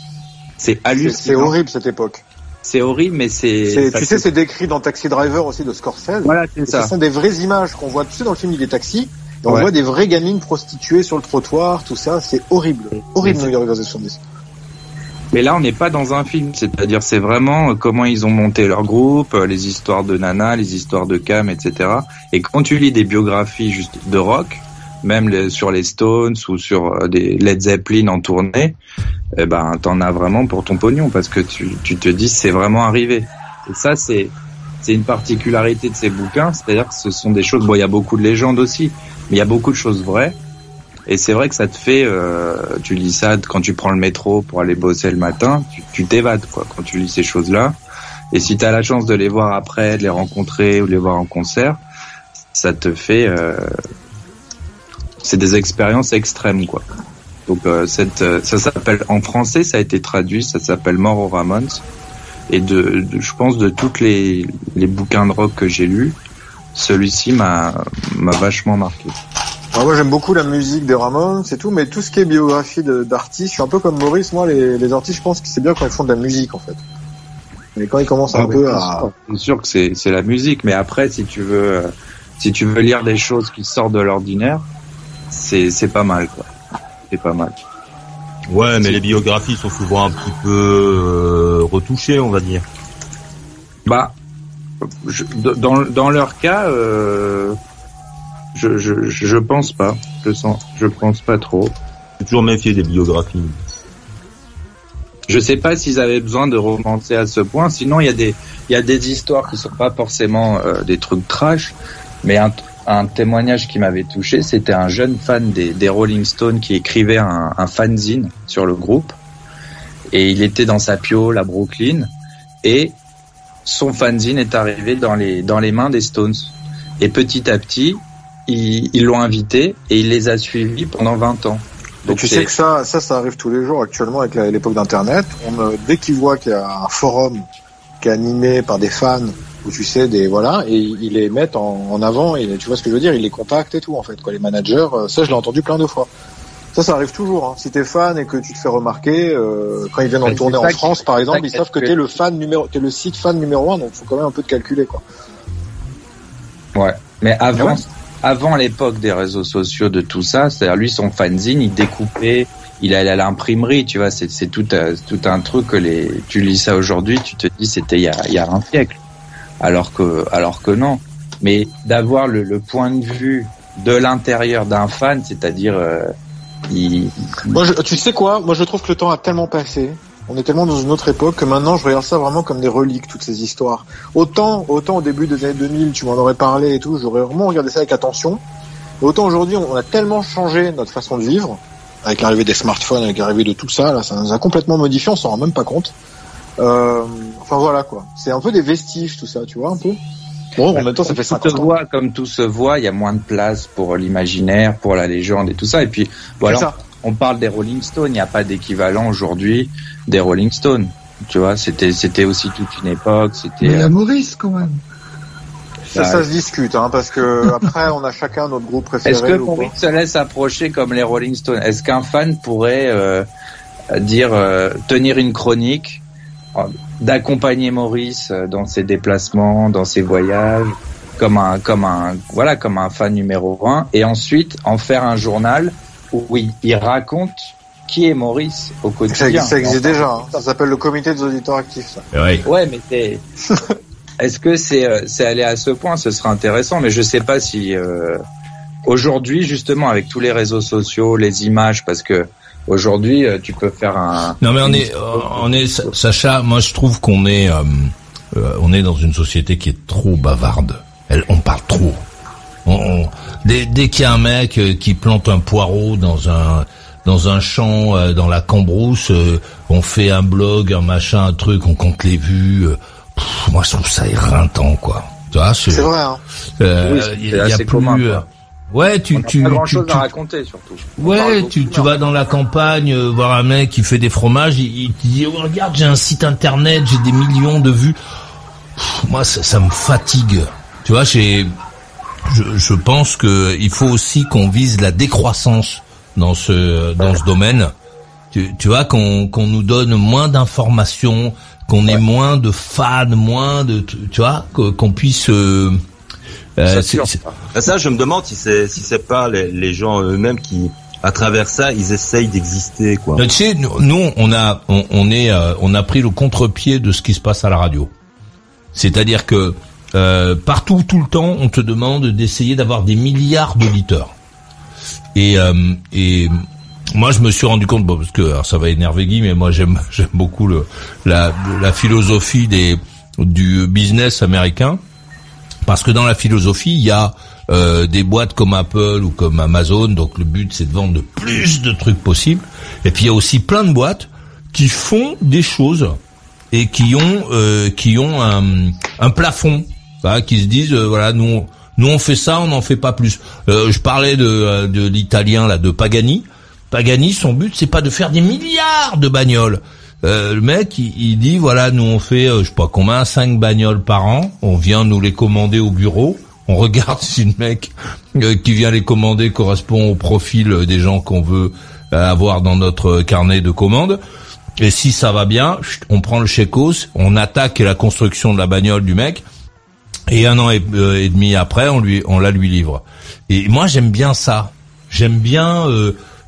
C'est hallucinant. C'est horrible cette époque. C'est horrible, mais c'est décrit dans Taxi Driver aussi de Scorsese. Voilà, c'est ça. Ce sont des vraies images qu'on voit, tu sais, dans le film des taxis. Et on voit des vraies gamines prostituées sur le trottoir, tout ça. C'est horrible. Horrible, New York des années 70. Mais là, on n'est pas dans un film. C'est-à-dire, c'est vraiment comment ils ont monté leur groupe, les histoires de Nana, les histoires de Cam, etc. Et quand tu lis des biographies juste de rock, même sur les Stones ou sur des Led Zeppelin en tournée, t'en as vraiment pour ton pognon parce que tu te dis c'est vraiment arrivé. Et ça, c'est une particularité de ces bouquins, c'est-à-dire que ce sont des choses. Bon, il y a beaucoup de légendes aussi, mais il y a beaucoup de choses vraies. Et c'est vrai que ça te fait, tu lis ça quand tu prends le métro pour aller bosser le matin, tu t'évades quoi quand tu lis ces choses-là. Et si t'as la chance de les voir après, de les rencontrer ou de les voir en concert, ça te fait. C'est des expériences extrêmes quoi. Donc ça s'appelle en français, ça a été traduit, ça s'appelle Mort aux Ramones. Et je pense de toutes les bouquins de rock que j'ai lus, celui-ci m'a vachement marqué. Alors moi j'aime beaucoup la musique des Ramones, c'est tout, mais tout ce qui est biographie d'artistes, je suis un peu comme Maurice, moi les artistes je pense que c'est bien quand ils font de la musique en fait. Mais quand ils commencent c'est sûr que c'est la musique, mais après si tu veux lire des choses qui sortent de l'ordinaire, c'est pas mal quoi. C'est pas mal. Ouais, mais les biographies sont souvent un petit peu retouchées, on va dire. Dans leur cas je pense pas. Je pense pas trop. J'ai toujours méfié des biographies. Je sais pas s'ils avaient besoin de romancer à ce point. Sinon, il y a des histoires qui sont pas forcément des trucs trash, mais un témoignage qui m'avait touché, c'était un jeune fan des Rolling Stones qui écrivait un fanzine sur le groupe. Et il était dans sa piole à Brooklyn et son fanzine est arrivé dans les mains des Stones. Et petit à petit, ils l'ont invité et il les a suivis pendant 20 ans. Donc tu sais que ça arrive tous les jours actuellement avec l'époque d'Internet. Dès qu'ils voient qu'il y a un forum qui est animé par des fans, où tu sais et ils les mettent en avant, et tu vois ce que je veux dire, ils les contactent et tout en fait quoi, les managers, ça je l'ai entendu plein de fois. Ça arrive toujours hein. Si t'es fan et que tu te fais remarquer, quand ils viennent en tournée en France par exemple, ils savent que t'es le fan numéro, t'es le site fan numéro 1, donc faut quand même un peu te calculer quoi. Ouais, mais avant l'époque des réseaux sociaux, de tout ça, c'est-à-dire lui son fanzine, il découpait, il allait à l'imprimerie, tu vois, c'est tout un truc que tu lis ça aujourd'hui, tu te dis c'était il y a un siècle. Alors que non. Mais d'avoir le point de vue de l'intérieur d'un fan, c'est-à-dire Tu sais quoi ? Moi, je trouve que le temps a tellement passé. On est tellement dans une autre époque que maintenant, je regarde ça vraiment comme des reliques, toutes ces histoires. Autant au début des années 2000, tu m'en aurais parlé et tout, j'aurais vraiment regardé ça avec attention. Autant aujourd'hui, on a tellement changé notre façon de vivre, avec l'arrivée des smartphones, avec l'arrivée de tout ça, là, ça nous a complètement modifié, on s'en rend même pas compte. Enfin voilà quoi. C'est un peu des vestiges tout ça, tu vois un peu. Bon, en même temps, ça fait 50 ans. Comme tout se voit, il y a moins de place pour l'imaginaire, pour la légende et tout ça. Et puis voilà, on parle des Rolling Stones, il n'y a pas d'équivalent aujourd'hui des Rolling Stones. Tu vois, c'était aussi toute une époque. C'était. Mais la Maurice quand même. Ça se discute, hein, parce que après, on a chacun notre groupe préféré. Est-ce que Maurice se laisse approcher comme les Rolling Stones ? Est-ce qu'un fan pourrait tenir une chronique? D'accompagner Maurice dans ses déplacements, dans ses voyages, comme un fan numéro 1, et ensuite en faire un journal où il raconte qui est Maurice au quotidien. Ça existe déjà, hein. Ça s'appelle le comité des auditeurs actifs. Ça. Oui. Ouais, mais est-ce que c'est aller à ce point ? Ce serait intéressant, mais je sais pas si aujourd'hui justement avec tous les réseaux sociaux, les images, parce que aujourd'hui, tu peux faire un. Non mais on est Sacha. Moi, je trouve qu'on est dans une société qui est trop bavarde. On parle trop. Dès qu'il y a un mec qui plante un poireau dans un champ, dans la cambrousse, on fait un blog, un machin, un truc, on compte les vues. Moi, je trouve ça éreintant, quoi. Tu vois, c'est vrai. Hein. Ouais, tu. Pas grand chose à raconter, surtout. Ouais, tu vas dans la campagne, voir un mec qui fait des fromages, il te dit, oh, regarde, j'ai un site internet, j'ai des millions de vues. Moi, ça me fatigue. Tu vois, je pense que il faut aussi qu'on vise la décroissance dans ce domaine. Tu vois, qu'on nous donne moins d'informations, qu'on ait moins de fans, moins de, tu vois, qu'on puisse, ça, je me demande si c'est pas les gens eux-mêmes qui, à travers ça, ils essayent d'exister, quoi. Mais tu sais, nous on a pris le contre-pied de ce qui se passe à la radio. C'est-à-dire que partout, tout le temps, on te demande d'essayer d'avoir des milliards d'auditeurs. Et moi, je me suis rendu compte, bon, parce que alors, ça va énerver Guy, mais moi j'aime beaucoup la philosophie du business américain. Parce que dans la philosophie, il y a des boîtes comme Apple ou comme Amazon, donc le but c'est de vendre le plus de trucs possible. Et puis il y a aussi plein de boîtes qui font des choses et qui ont un plafond, hein, qui se disent voilà, nous on fait ça, on n'en fait pas plus. Je parlais de l'italien là, de Pagani. Pagani, son but c'est pas de faire des milliards de bagnoles. Le mec, il dit, voilà, nous on fait, je sais pas combien, 5 bagnoles par an, on vient nous les commander au bureau, on regarde si le mec qui vient les commander correspond au profil des gens qu'on veut avoir dans notre carnet de commandes, et si ça va bien, on prend le chèque-hausse, on attaque la construction de la bagnole du mec, et un an et demi après, on la lui livre. Et moi, j'aime bien ça. J'aime bien...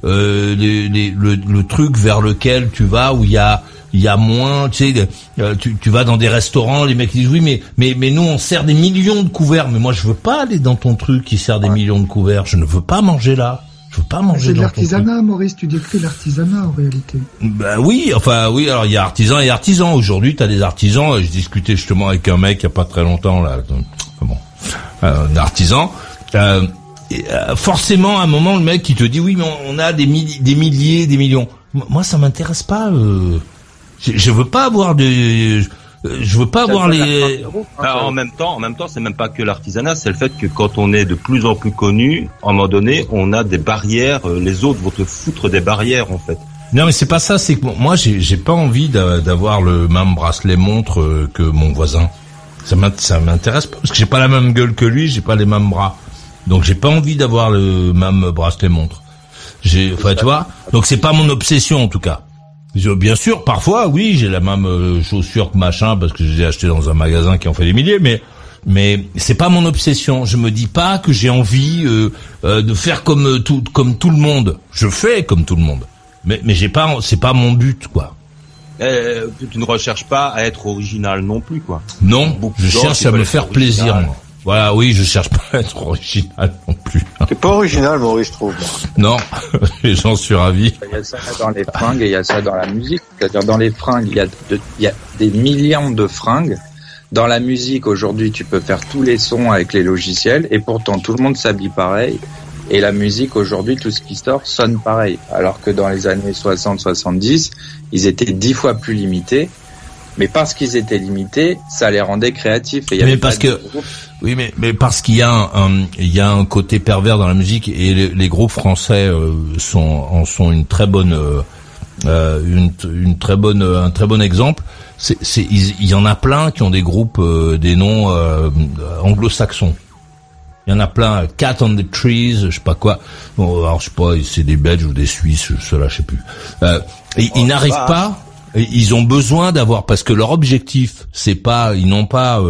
le truc vers lequel tu vas, où il y a moins, tu sais, tu vas dans des restaurants, les mecs disent oui, mais nous on sert des millions de couverts, mais moi je veux pas aller dans ton truc qui sert des millions de couverts, je ne veux pas manger là, je veux pas manger dans ton truc. C'est de l'artisanat, Maurice, tu décris l'artisanat en réalité. Ben oui, enfin oui, alors il y a artisans et artisans. Aujourd'hui, t'as des artisans, je discutais justement avec un mec il y a pas très longtemps là, un artisan. Forcément, à un moment, le mec qui te dit oui, mais on a des milliers, des millions. Moi, ça m'intéresse pas. Je veux pas avoir je veux pas avoir les. En même temps, c'est même pas que l'artisanat, c'est le fait que quand on est de plus en plus connu, à un moment donné, on a des barrières. Les autres vont te foutre des barrières, en fait. Non, mais c'est pas ça. C'est que moi, j'ai pas envie d'avoir le même bracelet montre que mon voisin. Ça m'intéresse pas parce que j'ai pas la même gueule que lui, j'ai pas les mêmes bras. Donc j'ai pas envie d'avoir le même bracelet montre. Tu vois. Donc c'est pas mon obsession en tout cas. Bien sûr, parfois oui, j'ai la même chaussure que machin parce que je l'ai acheté dans un magasin qui en fait des milliers, mais c'est pas mon obsession. Je me dis pas que j'ai envie de faire comme tout le monde. Je fais comme tout le monde, mais c'est pas mon but, quoi. Tu ne recherches pas à être original non plus, quoi. Non, je cherche à me faire plaisir. Moi. Voilà, oui, je cherche pas à être original non plus. C'est pas original, Maurice, je trouve. Non, j'en suis ravi. Il y a ça dans les fringues et il y a ça dans la musique. C'est-à-dire, dans les fringues, il y a des millions de fringues. Dans la musique, aujourd'hui, tu peux faire tous les sons avec les logiciels et pourtant, tout le monde s'habille pareil. Et la musique, aujourd'hui, tout ce qui sort sonne pareil. Alors que dans les années 60-70, ils étaient 10 fois plus limités. Mais parce qu'ils étaient limités, ça les rendait créatifs. Et mais parce que, oui, mais parce qu'il y a un côté pervers dans la musique et les groupes français en sont un très bon exemple. C'est il y en a plein qui ont des groupes des noms anglo-saxons. Il y en a plein, Cat on the Trees, je sais pas quoi. Bon, alors je sais pas, c'est des Belges ou des Suisses, cela je sais plus. Ils n'arrivent pas. Ils ont besoin d'avoir, parce que leur objectif, c'est pas, ils n'ont pas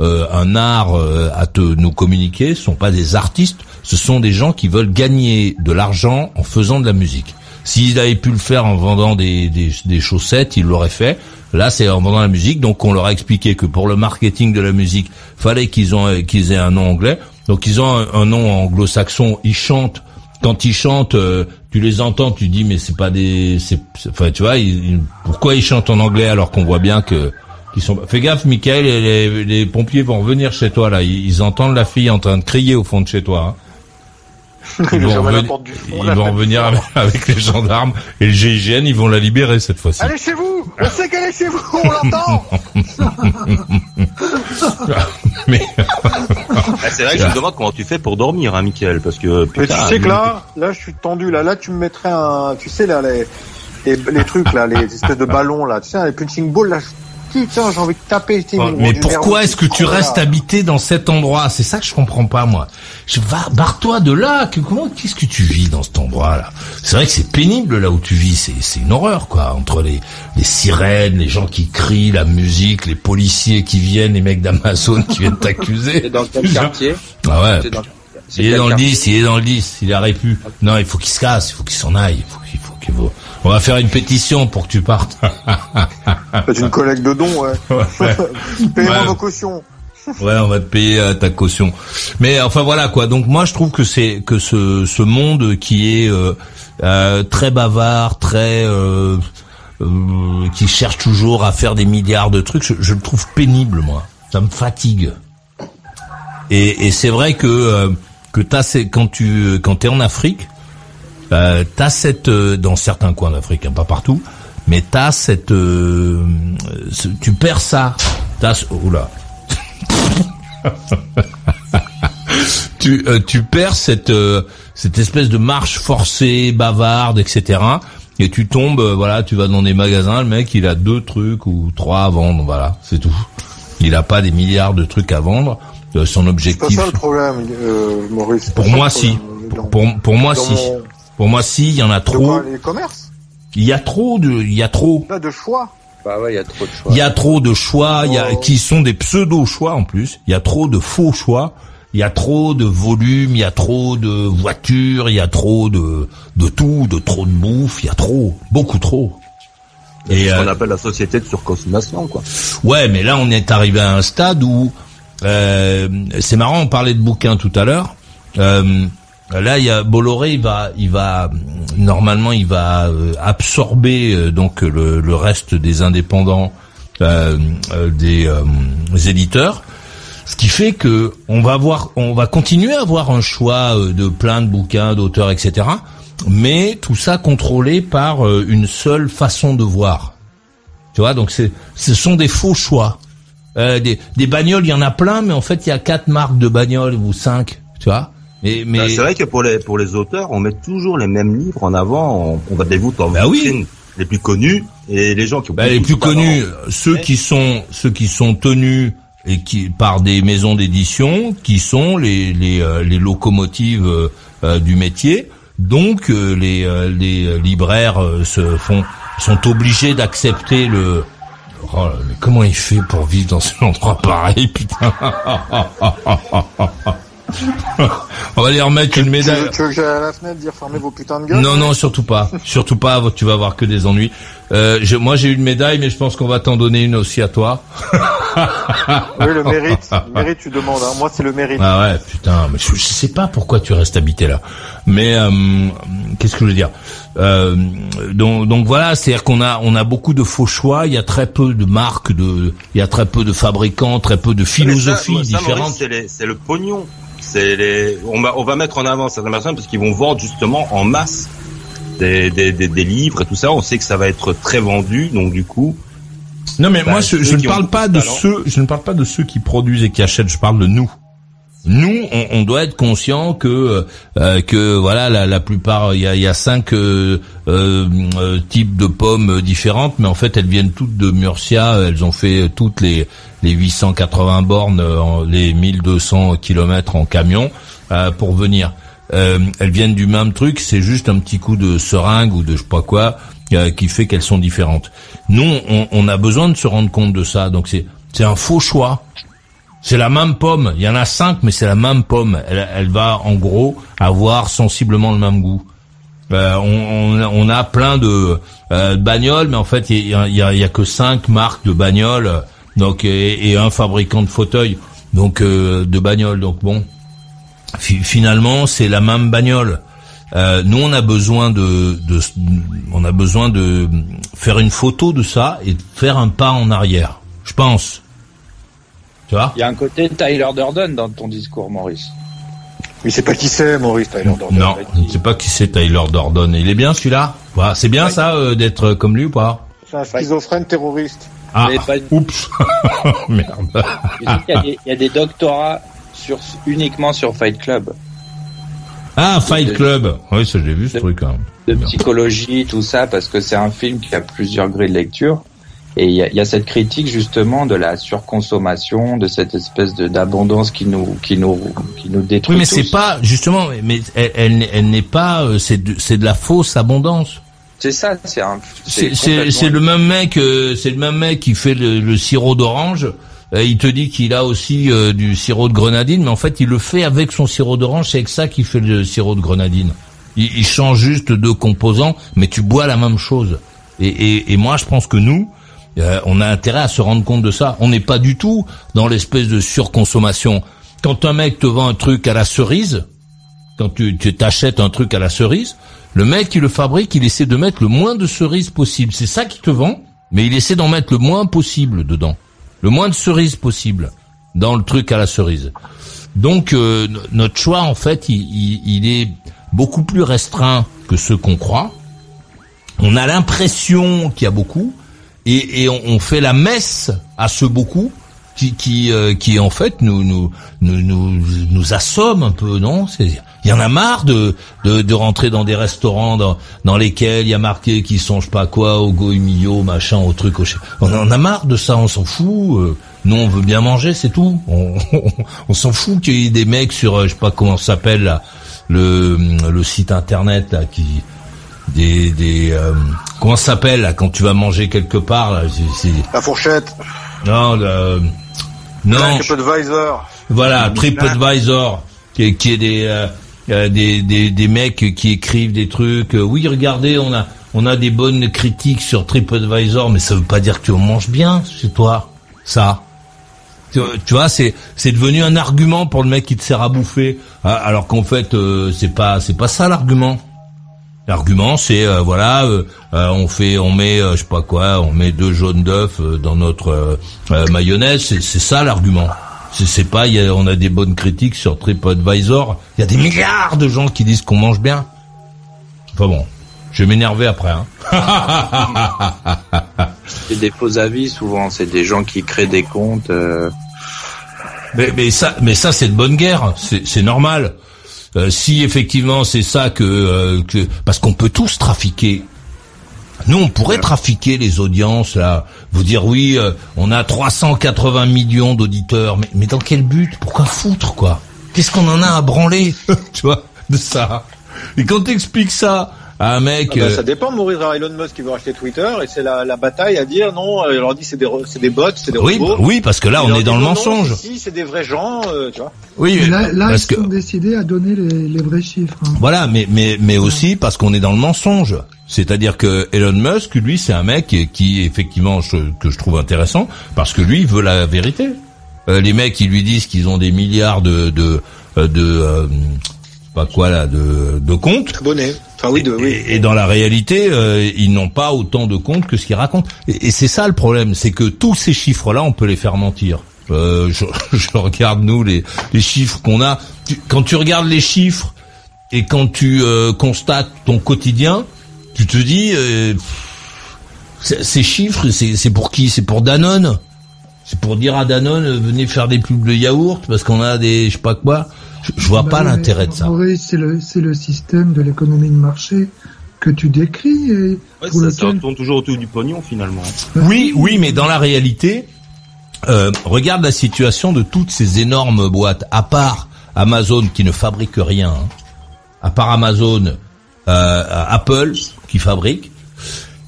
un art à nous communiquer. Ce sont pas des artistes, ce sont des gens qui veulent gagner de l'argent en faisant de la musique. S'ils avaient pu le faire en vendant des chaussettes, ils l'auraient fait. Là, c'est en vendant la musique. Donc, on leur a expliqué que pour le marketing de la musique, fallait qu'ils aient un nom anglais. Donc, ils ont un nom anglo-saxon. Ils chantent. Quand ils chantent, tu les entends, tu dis mais c'est pas des, enfin tu vois, pourquoi ils chantent en anglais alors qu'on voit bien qu'ils sont. Fais gaffe, Michael, les pompiers vont revenir chez toi là. Ils entendent la fille en train de crier au fond de chez toi. Hein. Ils vont revenir avec les gendarmes et le GIGN, ils vont la libérer cette fois-ci. Allez chez vous, on sait qu'elle est chez vous, on l'entend. Mais c'est là que je me demande comment tu fais pour dormir, hein, Michael, parce que. Putain, mais tu sais que là, je suis tendu. Là, tu me mettrais tu sais là les trucs là, les espèces de ballons là, tu sais, les punching balls là. Putain, j'ai envie de taper. Mais pourquoi est-ce que tu restes habité dans cet endroit ? C'est ça que je comprends pas, moi. Barre-toi de là. Qu'est-ce que tu vis dans cet endroit-là ? C'est vrai que c'est pénible là où tu vis. C'est une horreur, quoi. Entre les sirènes, les gens qui crient, la musique, les policiers qui viennent, les mecs d'Amazon qui viennent t'accuser. T'es dans quel quartier ? Ah ouais. Il est dans le 10, il aurait pu. Non, il faut qu'il se casse, il faut qu'il s'en aille, il faut qu'il... On va faire une pétition pour que tu partes. C'est une collecte de dons, ouais. Payez-moi vos cautions. Ouais, on va te payer ta caution. Mais enfin voilà quoi. Donc moi je trouve que ce monde qui est très bavard, très qui cherche toujours à faire des milliards de trucs, je le trouve pénible moi. Ça me fatigue. Et c'est vrai que quand t'es en Afrique, t'as cette dans certains coins d'Afrique, hein, pas partout, mais t'as cette tu perds ça. Oula. Tu perds cette espèce de marche forcée, bavarde, etc. Et tu tombes, voilà, tu vas dans des magasins, le mec il a 2 trucs ou 3 à vendre, voilà, c'est tout. Il a pas des milliards de trucs à vendre. Son objectif. C'est pas ça le problème, Maurice. Pour moi, si. Pour moi, si. Il y en a trop. Quoi, les commerces. Il y a trop. Là, de choix. Bah ouais, il y a trop de choix. Il y a trop de choix. Qui sont des pseudo-choix en plus. Il y a trop de faux choix. Il y a trop de volume. Il y a trop de voitures. Il y a trop de tout, de trop de bouffe. Il y a trop, beaucoup trop. Et c'est ce qu'on appelle la société de surconsommation, quoi. Ouais, mais là, on est arrivé à un stade où. C'est marrant, on parlait de bouquins tout à l'heure. Là, il y a Bolloré, il va absorber donc le reste des indépendants, des éditeurs, ce qui fait que on va continuer à avoir un choix de plein de bouquins, d'auteurs, etc. Mais tout ça contrôlé par une seule façon de voir. Tu vois, donc ce sont des faux choix. Des bagnoles, il y en a plein, mais en fait, il y a 4 marques de bagnoles ou 5, tu vois. Mais ben, c'est vrai que pour les auteurs, on met toujours les mêmes livres en avant. On va dévoter en vitrine les plus connus et les gens qui ont les plus connus, ceux qui sont tenus et qui par des maisons d'édition, qui sont les locomotives du métier. Donc les libraires sont obligés d'accepter le. Oh là, mais comment il fait pour vivre dans cet endroit pareil, putain. On va lui remettre une médaille. Tu veux que j'aille à la fenêtre dire fermez vos putains de gueules ? Non, surtout pas. Surtout pas, tu vas avoir que des ennuis. Moi j'ai eu une médaille, mais je pense qu'on va t'en donner une aussi à toi. Oui, le mérite tu demandes. Hein. Moi, c'est le mérite. Ah ouais, putain, mais je sais pas pourquoi tu restes habité là. Mais qu'est-ce que je veux dire? Donc voilà, c'est-à-dire qu'on a beaucoup de faux choix. Il y a très peu de marques, il y a très peu de fabricants, très peu de philosophies différentes. Maurice, c'est le pognon. On va mettre en avant certaines personnes parce qu'ils vont vendre justement en masse des livres et tout ça. On sait que ça va être très vendu, donc du coup. Non mais moi je ne parle pas de ceux qui produisent et qui achètent, je parle de nous. Nous on doit être conscient que voilà la plupart il y a 5 types de pommes différentes, mais en fait elles viennent toutes de Murcia, elles ont fait toutes les 880 bornes, les 1200 kilomètres en camion pour venir. Elles viennent du même truc, c'est juste un petit coup de seringue ou de je sais pas quoi qui fait qu'elles sont différentes. Nous, on a besoin de se rendre compte de ça. Donc c'est un faux choix. C'est la même pomme. Il y en a 5, mais c'est la même pomme. Elle va en gros avoir sensiblement le même goût. On a plein de bagnoles, mais en fait il y a que 5 marques de bagnoles. Donc et un fabricant de fauteuils. Donc de bagnoles. Donc bon. Finalement, c'est la même bagnole. Nous, on a besoin de faire une photo de ça et de faire un pas en arrière. Je pense. Tu vois? Il y a un côté Tyler Durden dans ton discours, Maurice. Mais c'est pas qui c'est, Maurice, Tyler Durden. Non, je ne sais pas qui c'est, Tyler Durden. Il est bien, celui-là? Voilà. C'est bien, ouais. Ça, d'être comme lui ou pas? C'est un schizophrène terroriste. Ah, oups. Merde. Il y a des doctorats uniquement sur Fight Club. Ah, Fight Club. Oui, ça j'ai vu ce truc. Hein. De psychologie, tout ça, parce que c'est un film qui a plusieurs grilles de lecture. Et il y a cette critique justement de la surconsommation, de cette espèce d'abondance qui nous détruit. Oui, mais tous. C'est pas justement. Mais elle n'est pas. C'est de la fausse abondance. C'est ça. C'est le même mec. C'est le même mec qui fait le sirop d'orange. Il te dit qu'il a aussi du sirop de grenadine, mais en fait, il le fait avec son sirop d'orange, c'est avec ça qu'il fait le sirop de grenadine. Il change juste de composants, mais tu bois la même chose. Et moi, je pense que nous, on a intérêt à se rendre compte de ça. On n'est pas du tout dans l'espèce de surconsommation. Quand un mec te vend un truc à la cerise, quand tu t'achètes un truc à la cerise, le mec qui le fabrique, il essaie de mettre le moins de cerises possible. C'est ça qu'il te vend, mais il essaie d'en mettre le moins possible dedans. Le moins de cerises possible dans le truc à la cerise. Donc notre choix, en fait, il est beaucoup plus restreint que ce qu'on croit. On a l'impression qu'il y a beaucoup et on fait la messe à ce beaucoup qui en fait nous assomme un peu, non? Il y en a marre de rentrer dans des restaurants dans lesquels il y a marqué qui songe pas quoi, au goemio, machin, au truc. On en a marre de ça, on s'en fout. Nous, on veut bien manger, c'est tout. On s'en fout qu'il y ait des mecs sur, je sais pas comment ça s'appelle, là, le site internet, là, qui, comment ça s'appelle, là, quand tu vas manger quelque part, là, La fourchette. Non, non. TripAdvisor. Voilà, TripAdvisor. Qui est des mecs qui écrivent des trucs. Oui, regardez, on a des bonnes critiques sur TripAdvisor, mais ça veut pas dire que tu manges bien chez toi. Ça, tu vois, c'est devenu un argument pour le mec qui te sert à bouffer, alors qu'en fait c'est pas ça l'argument. L'argument c'est on met je sais pas quoi, on met 2 jaunes d'œufs dans notre mayonnaise, c'est ça l'argument. C'est pas, on a des bonnes critiques sur TripAdvisor. Il y a des milliards de gens qui disent qu'on mange bien. Enfin bon, je vais m'énerver après. Hein. C'est des faux avis souvent. C'est des gens qui créent des comptes. Mais ça, c'est de bonne guerre. C'est normal. Si effectivement c'est ça que parce qu'on peut tous trafiquer. Nous, on pourrait trafiquer les audiences, là. Vous dire, oui, on a 380 millions d'auditeurs. Mais dans quel but? Pourquoi foutre, quoi? Qu'est-ce qu'on en a à branler, tu vois, de ça? Et quand t'expliques ça à un mec... ça dépend, Maurice. Elon Musk, qui veut racheter Twitter, et c'est la bataille à dire, non, il leur dit, c'est des bots, c'est des robots. Oui, parce que là, on est dans le mensonge. Si, c'est des vrais gens, tu vois. Oui, mais là ils sont décidés à donner les vrais chiffres. Hein. Voilà, mais aussi parce qu'on est dans le mensonge. C'est-à-dire que Elon Musk, lui, c'est un mec qui effectivement, que je trouve intéressant, parce que lui, il veut la vérité. Les mecs, ils lui disent qu'ils ont des milliards de comptes. Abonnés. Enfin, oui, oui. Et dans la réalité, ils n'ont pas autant de comptes que ce qu'ils racontent. Et c'est ça le problème, c'est que tous ces chiffres-là, on peut les faire mentir. Je regarde, nous, les chiffres qu'on a. Quand tu regardes les chiffres et quand tu constates ton quotidien, tu te dis, ces chiffres, c'est pour qui? C'est pour Danone? C'est pour dire à Danone, venez faire des pubs de yaourt parce qu'on a des, je sais pas quoi. Je vois pas l'intérêt de ça. Oui, c'est le système de l'économie de marché que tu décris. Et pour ça tourne toujours autour du pognon finalement. Oui, mais dans la réalité, regarde la situation de toutes ces énormes boîtes, à part Amazon qui ne fabrique rien, hein, à part Amazon, Apple qui fabrique.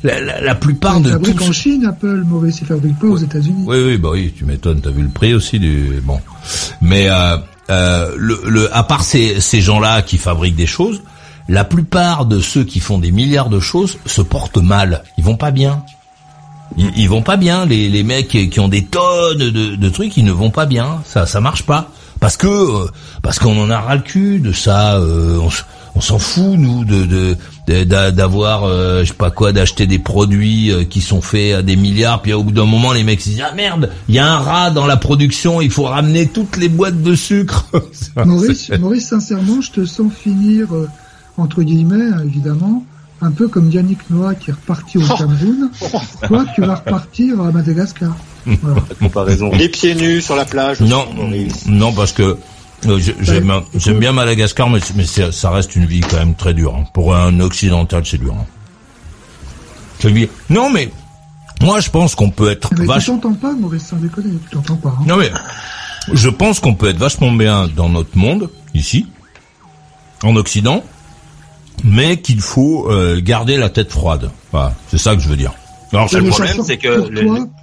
La plupart de fabrique en Chine, Apple, Maurice, ils fabriquent pas aux États-Unis. Oui, bah oui, tu m'étonnes, t'as vu le prix aussi du bon. Mais à part ces gens-là qui fabriquent des choses, la plupart de ceux qui font des milliards de choses se portent mal. Ils vont pas bien. Ils vont pas bien. Les mecs qui ont des tonnes de trucs, ils ne vont pas bien. Ça marche pas. Parce qu'on en a ras le cul de ça. On s'en fout, nous, d'avoir, je sais pas quoi, d'acheter des produits qui sont faits à des milliards, puis au bout d'un moment, les mecs se disent, ah merde, il y a un rat dans la production, il faut ramener toutes les boîtes de sucre. Maurice, sincèrement, je te sens finir, entre guillemets, évidemment, un peu comme Yannick Noah qui est reparti au Cameroun. Toi, tu vas repartir à Madagascar. Voilà. Comparaison. Les pieds nus sur la plage. Non, parce que, j'aime bien Madagascar, mais ça reste une vie quand même très dure. Hein. Pour un occidental, c'est dur. Hein. Non, mais moi, je pense qu'on peut être vachement... Tu t'entends pas, Maurice, sans déconner, tu t'entends pas. Hein. Non, mais je pense qu'on peut être vachement bien dans notre monde, ici, en Occident, mais qu'il faut garder la tête froide. Voilà, c'est ça que je veux dire. Alors, le problème, c'est que...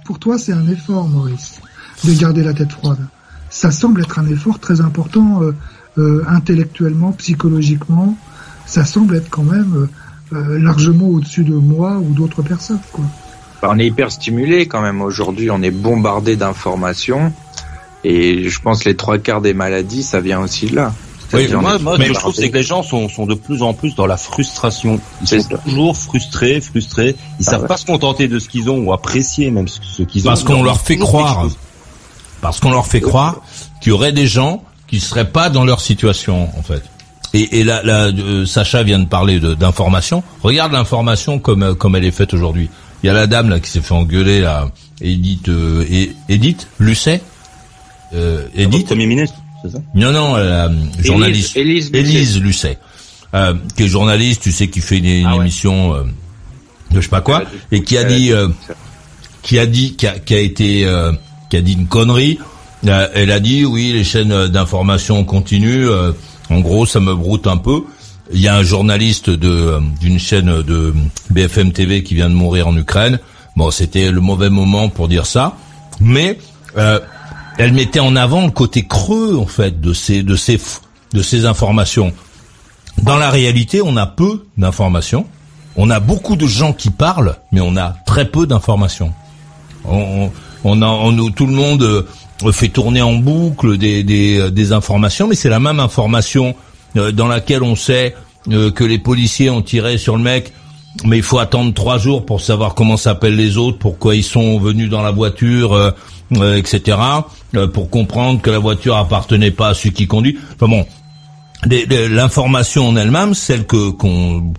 Pour toi, c'est un effort, Maurice, de garder la tête froide. Ça semble être un effort très important intellectuellement, psychologiquement. Ça semble être quand même largement au-dessus de moi ou d'autres personnes, quoi. On est hyper stimulé quand même aujourd'hui. On est bombardé d'informations et je pense que les 3/4 des maladies, ça vient aussi de là. Oui, moi ce que je trouve, c'est que les gens sont de plus en plus dans la frustration. Ils sont toujours frustrés. Ils savent pas se contenter de ce qu'ils ont ou apprécier même ce qu'ils ont. Parce qu'on leur fait croire. Parce qu'on leur fait croire qu'il y aurait des gens qui seraient pas dans leur situation, en fait. Et là, Sacha vient de parler d'information. Regarde l'information comme elle est faite aujourd'hui. Il y a la dame là qui s'est fait engueuler là, Edith Lucet. Edith, Premier ministre, c'est ça? Non, journaliste Élise Lucet, qui est journaliste, tu sais, qui fait une émission de je sais pas quoi, et qui a dit une connerie. Elle a dit, oui, les chaînes d'information continuent. En gros, ça me broute un peu. Il y a un journaliste d'une chaîne de BFM TV qui vient de mourir en Ukraine. Bon, c'était le mauvais moment pour dire ça. Mais elle mettait en avant le côté creux, en fait, de ces informations. Dans la réalité, on a peu d'informations. On a beaucoup de gens qui parlent, mais on a très peu d'informations. Tout le monde fait tourner en boucle des informations, mais c'est la même information dans laquelle on sait que les policiers ont tiré sur le mec, mais il faut attendre 3 jours pour savoir comment s'appellent les autres, pourquoi ils sont venus dans la voiture, etc., pour comprendre que la voiture appartenait pas à celui qui conduit. Enfin bon, l'information en elle-même, celle qu'on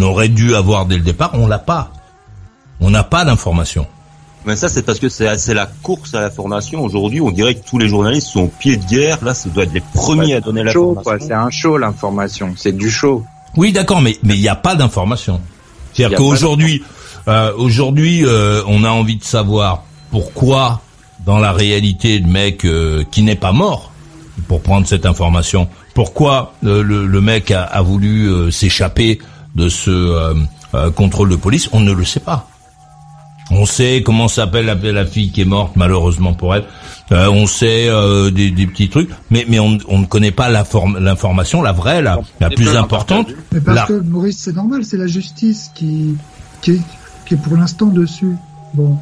aurait dû avoir dès le départ, on l'a pas. On n'a pas d'information. Mais ça, c'est parce que c'est la course à la formation. Aujourd'hui, on dirait que tous les journalistes sont au pied de guerre. Là, ça doit être les premiers à donner la formation. C'est un show, l'information. C'est du show. Oui, d'accord, mais il n'y a pas d'information. C'est-à-dire qu'aujourd'hui, on a envie de savoir pourquoi, dans la réalité, le mec qui n'est pas mort, pour prendre cette information, pourquoi le mec a voulu s'échapper de ce contrôle de police, on ne le sait pas. On sait comment s'appelle la fille qui est morte, malheureusement pour elle. On sait des petits trucs, mais on ne connaît pas l'information, la vraie, la plus importante. Mais parce que Maurice, c'est normal, c'est la justice qui est pour l'instant dessus. Bon.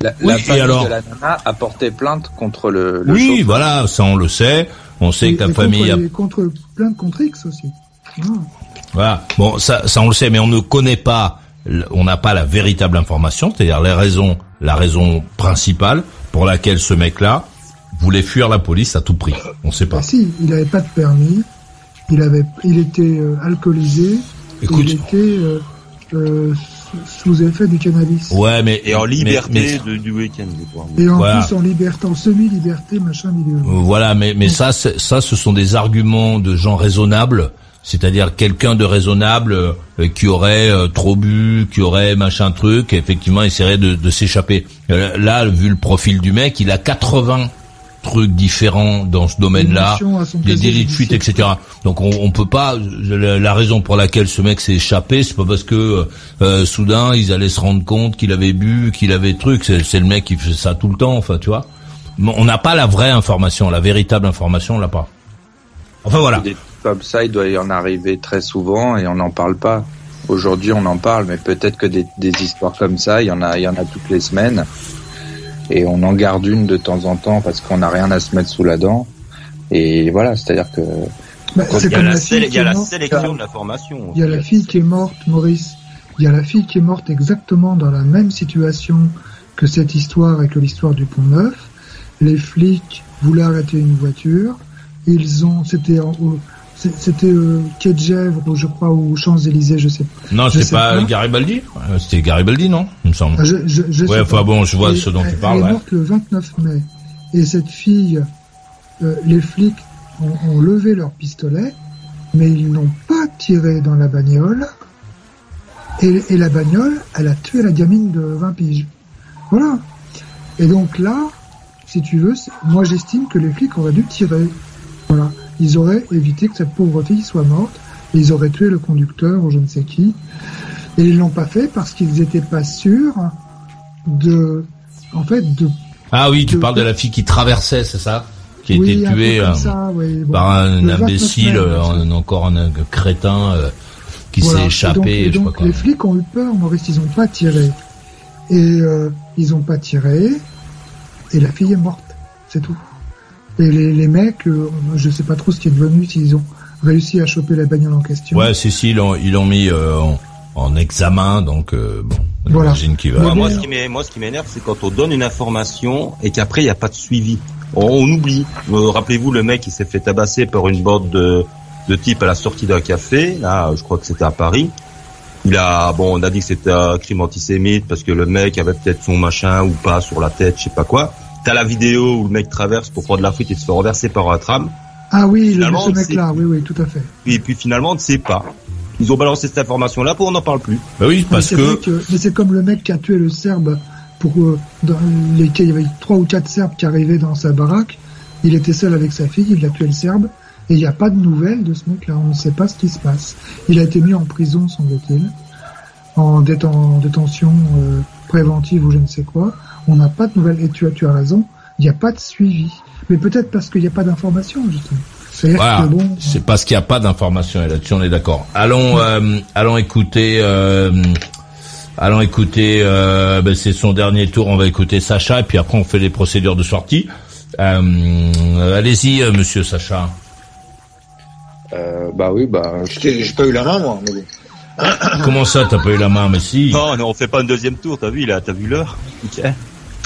La famille de la nana a porté plainte contre le oui, chauffeur. Voilà, ça on le sait. On sait que la famille a contre plainte contre X aussi. Oh. Voilà. Bon, ça on le sait, mais on ne connaît pas. On n'a pas la véritable information, c'est-à-dire la raison principale pour laquelle ce mec-là voulait fuir la police à tout prix. On ne sait pas. Ah si, il n'avait pas de permis, il était alcoolisé, écoute, il était sous effet du cannabis. Ouais, mais et en liberté du week-end. Et en plus en liberté, en semi-liberté, machin milieu. Voilà, mais ça, ce sont des arguments de gens raisonnables. C'est-à-dire quelqu'un de raisonnable qui aurait trop bu, qui aurait machin truc, et effectivement essaierait de s'échapper. Là, vu le profil du mec, il a 80 trucs différents dans ce domaine-là, des délits de fuite, etc. Donc on peut pas. La raison pour laquelle ce mec s'est échappé, c'est pas parce que soudain ils allaient se rendre compte qu'il avait bu, qu'il avait truc. C'est le mec qui fait ça tout le temps, enfin tu vois. On n'a pas la vraie information, la véritable information, on l'a pas. Enfin voilà. Comme ça, il doit y en arriver très souvent et on n'en parle pas. Aujourd'hui, on en parle, mais peut-être que des histoires comme ça, il y en a toutes les semaines. Et on en garde une de temps en temps parce qu'on n'a rien à se mettre sous la dent. Et voilà, c'est-à-dire que... Bah, c'est il y a la sélection de la formation. Il y a la fille qui est morte, Maurice. Il y a la fille qui est morte exactement dans la même situation que cette histoire et que l'histoire du Pont Neuf. Les flics voulaient arrêter une voiture. C'était quai de Gèvres, je crois, ou Champs-Élysées, je sais pas. Non, c'était pas Garibaldi. C'était Garibaldi, non, il me semble. Je sais pas. Bon, je vois ce dont tu parles. Elle est morte le 29 mai. Et cette fille, les flics ont levé leur pistolet, mais ils n'ont pas tiré dans la bagnole. Et la bagnole, elle a tué la gamine de 20 piges. Voilà. Et donc là, si tu veux, moi j'estime que les flics auraient dû tirer. Voilà. Ils auraient évité que cette pauvre fille soit morte, ils auraient tué le conducteur ou je ne sais qui, et ils l'ont pas fait parce qu'ils n'étaient pas sûrs de. Ah oui, tu parles de la fille qui traversait, c'est ça, qui a été tuée par un imbécile, encore un crétin qui s'est échappé. Donc, les flics ont eu peur, Maurice, ils n'ont pas tiré, et la fille est morte, c'est tout. Et les mecs, je sais pas trop ce qui est devenu, s'ils ont réussi à choper la bagnole en question. Ouais, si, ils l'ont mis en examen, donc bon, voilà. J'imagine qu'il va. Moi, ce qui m'énerve, c'est quand on donne une information et qu'après, il n'y a pas de suivi. On oublie. Rappelez-vous, le mec, il s'est fait tabasser par une bande de type à la sortie d'un café, là, je crois que c'était à Paris. On a dit que c'était un crime antisémite parce que le mec avait peut-être son machin ou pas sur la tête, je sais pas quoi. T'as la vidéo où le mec traverse pour prendre la fuite et se fait renverser par un tram. Ah oui, ce mec-là, oui, tout à fait. Et puis finalement, on ne sait pas. Ils ont balancé cette information-là pour on n'en parle plus. Bah oui, mais c'est comme le mec qui a tué le Serbe pour dans lesquels il y avait 3 ou 4 Serbes qui arrivaient dans sa baraque. Il était seul avec sa fille, il a tué le Serbe. Et il n'y a pas de nouvelles de ce mec-là, on ne sait pas ce qui se passe. Il a été mis en prison, semble-t-il, en détention préventive ou je ne sais quoi. On n'a pas de nouvelles, et tu as raison, il n'y a pas de suivi. Mais peut-être parce qu'il n'y a pas d'information, justement. C'est-à-dire que bon... C'est parce qu'il n'y a pas d'information, et là-dessus on est d'accord. Allons écouter, c'est son dernier tour, on va écouter Sacha, et puis après on fait les procédures de sortie. Allez-y, monsieur Sacha. J'ai pas eu la main, moi, mais bon. Comment ça, t'as pas eu la main, mais si. Non, on fait pas un deuxième tour, t'as vu, t'as vu l'heure. Ok.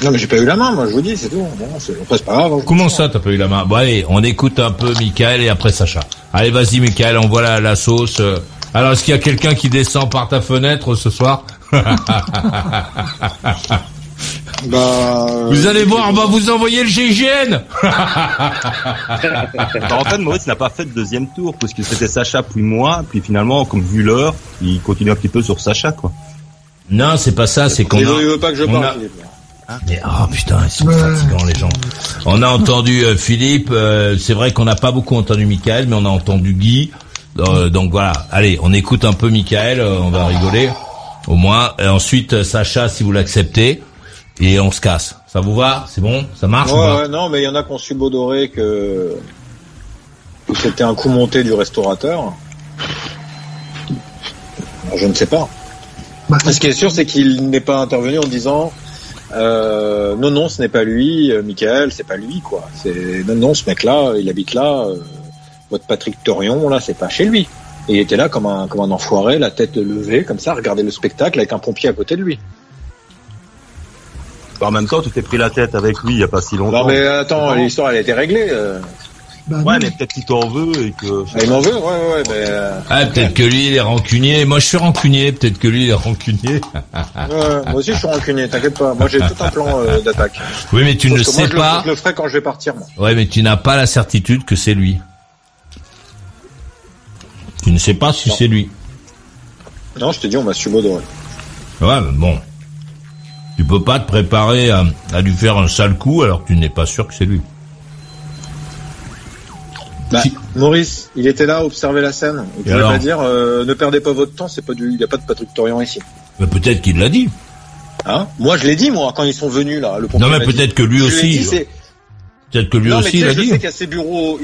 Non, mais j'ai pas eu la main, moi, je vous dis, c'est tout. Bon, après, c'est pas grave. Comment ça, t'as pas eu la main? Bon, allez, on écoute un peu Michael et après Sacha. Allez, vas-y, Michael, on voit la sauce. Alors, est-ce qu'il y a quelqu'un qui descend par ta fenêtre ce soir? Vous allez voir, on va vous envoyer le GIGN. En fait, Maurice n'a pas fait de deuxième tour, parce que c'était Sacha puis moi, puis finalement, comme vu l'heure, il continue un petit peu sur Sacha, quoi. Non, c'est pas ça, c'est qu'on a... Il veut pas que je parle. Mais putain, ils sont fatigants, les gens. On a entendu Philippe, c'est vrai qu'on n'a pas beaucoup entendu Michael, mais on a entendu Guy. Donc voilà, allez, on écoute un peu Michael, on va rigoler. Au moins. Et ensuite, Sacha, si vous l'acceptez, et on se casse. Ça vous va? C'est bon? Ça marche? Ouais, ou pas? Ouais, non, mais il y en a qu'on subodoré que c'était un coup monté du restaurateur. Je ne sais pas. Ce qui est sûr, c'est qu'il n'est pas intervenu en disant non, non, ce n'est pas lui, Michael, c'est pas lui, quoi. C'est, non, non, ce mec-là, il habite là. Votre Patrick Torion, là, c'est pas chez lui. Et il était là comme un enfoiré, la tête levée, comme ça, regarder le spectacle avec un pompier à côté de lui. En même temps, tu t'es pris la tête avec lui il n'y a pas si longtemps. Non, mais attends, l'histoire, elle a été réglée. Ouais, mais peut-être qu'il t'en veut et que... il m'en veut, ouais, mais... peut-être que lui, il est rancunier. Moi, je suis rancunier. Peut-être que lui, il est rancunier. Moi aussi, je suis rancunier. T'inquiète pas. Moi, j'ai tout un plan d'attaque. Oui, mais tu sais pas... Moi, je le ferai quand je vais partir, moi. Ouais, mais tu n'as pas la certitude que c'est lui. Tu ne sais pas si c'est lui. Non, je t'ai dit, on m'a subodoré. Ouais, mais bon... Tu peux pas te préparer à lui faire un sale coup alors que tu n'es pas sûr que c'est lui. Maurice, il était là, observer la scène. Il pouvait pas dire, ne perdez pas votre temps, il n'y a pas de Patrick Torian ici. Mais peut-être qu'il l'a dit. Hein? Moi, je l'ai dit, quand ils sont venus, là. Non, mais peut-être que lui aussi. Peut-être que lui aussi, il l'a dit. Je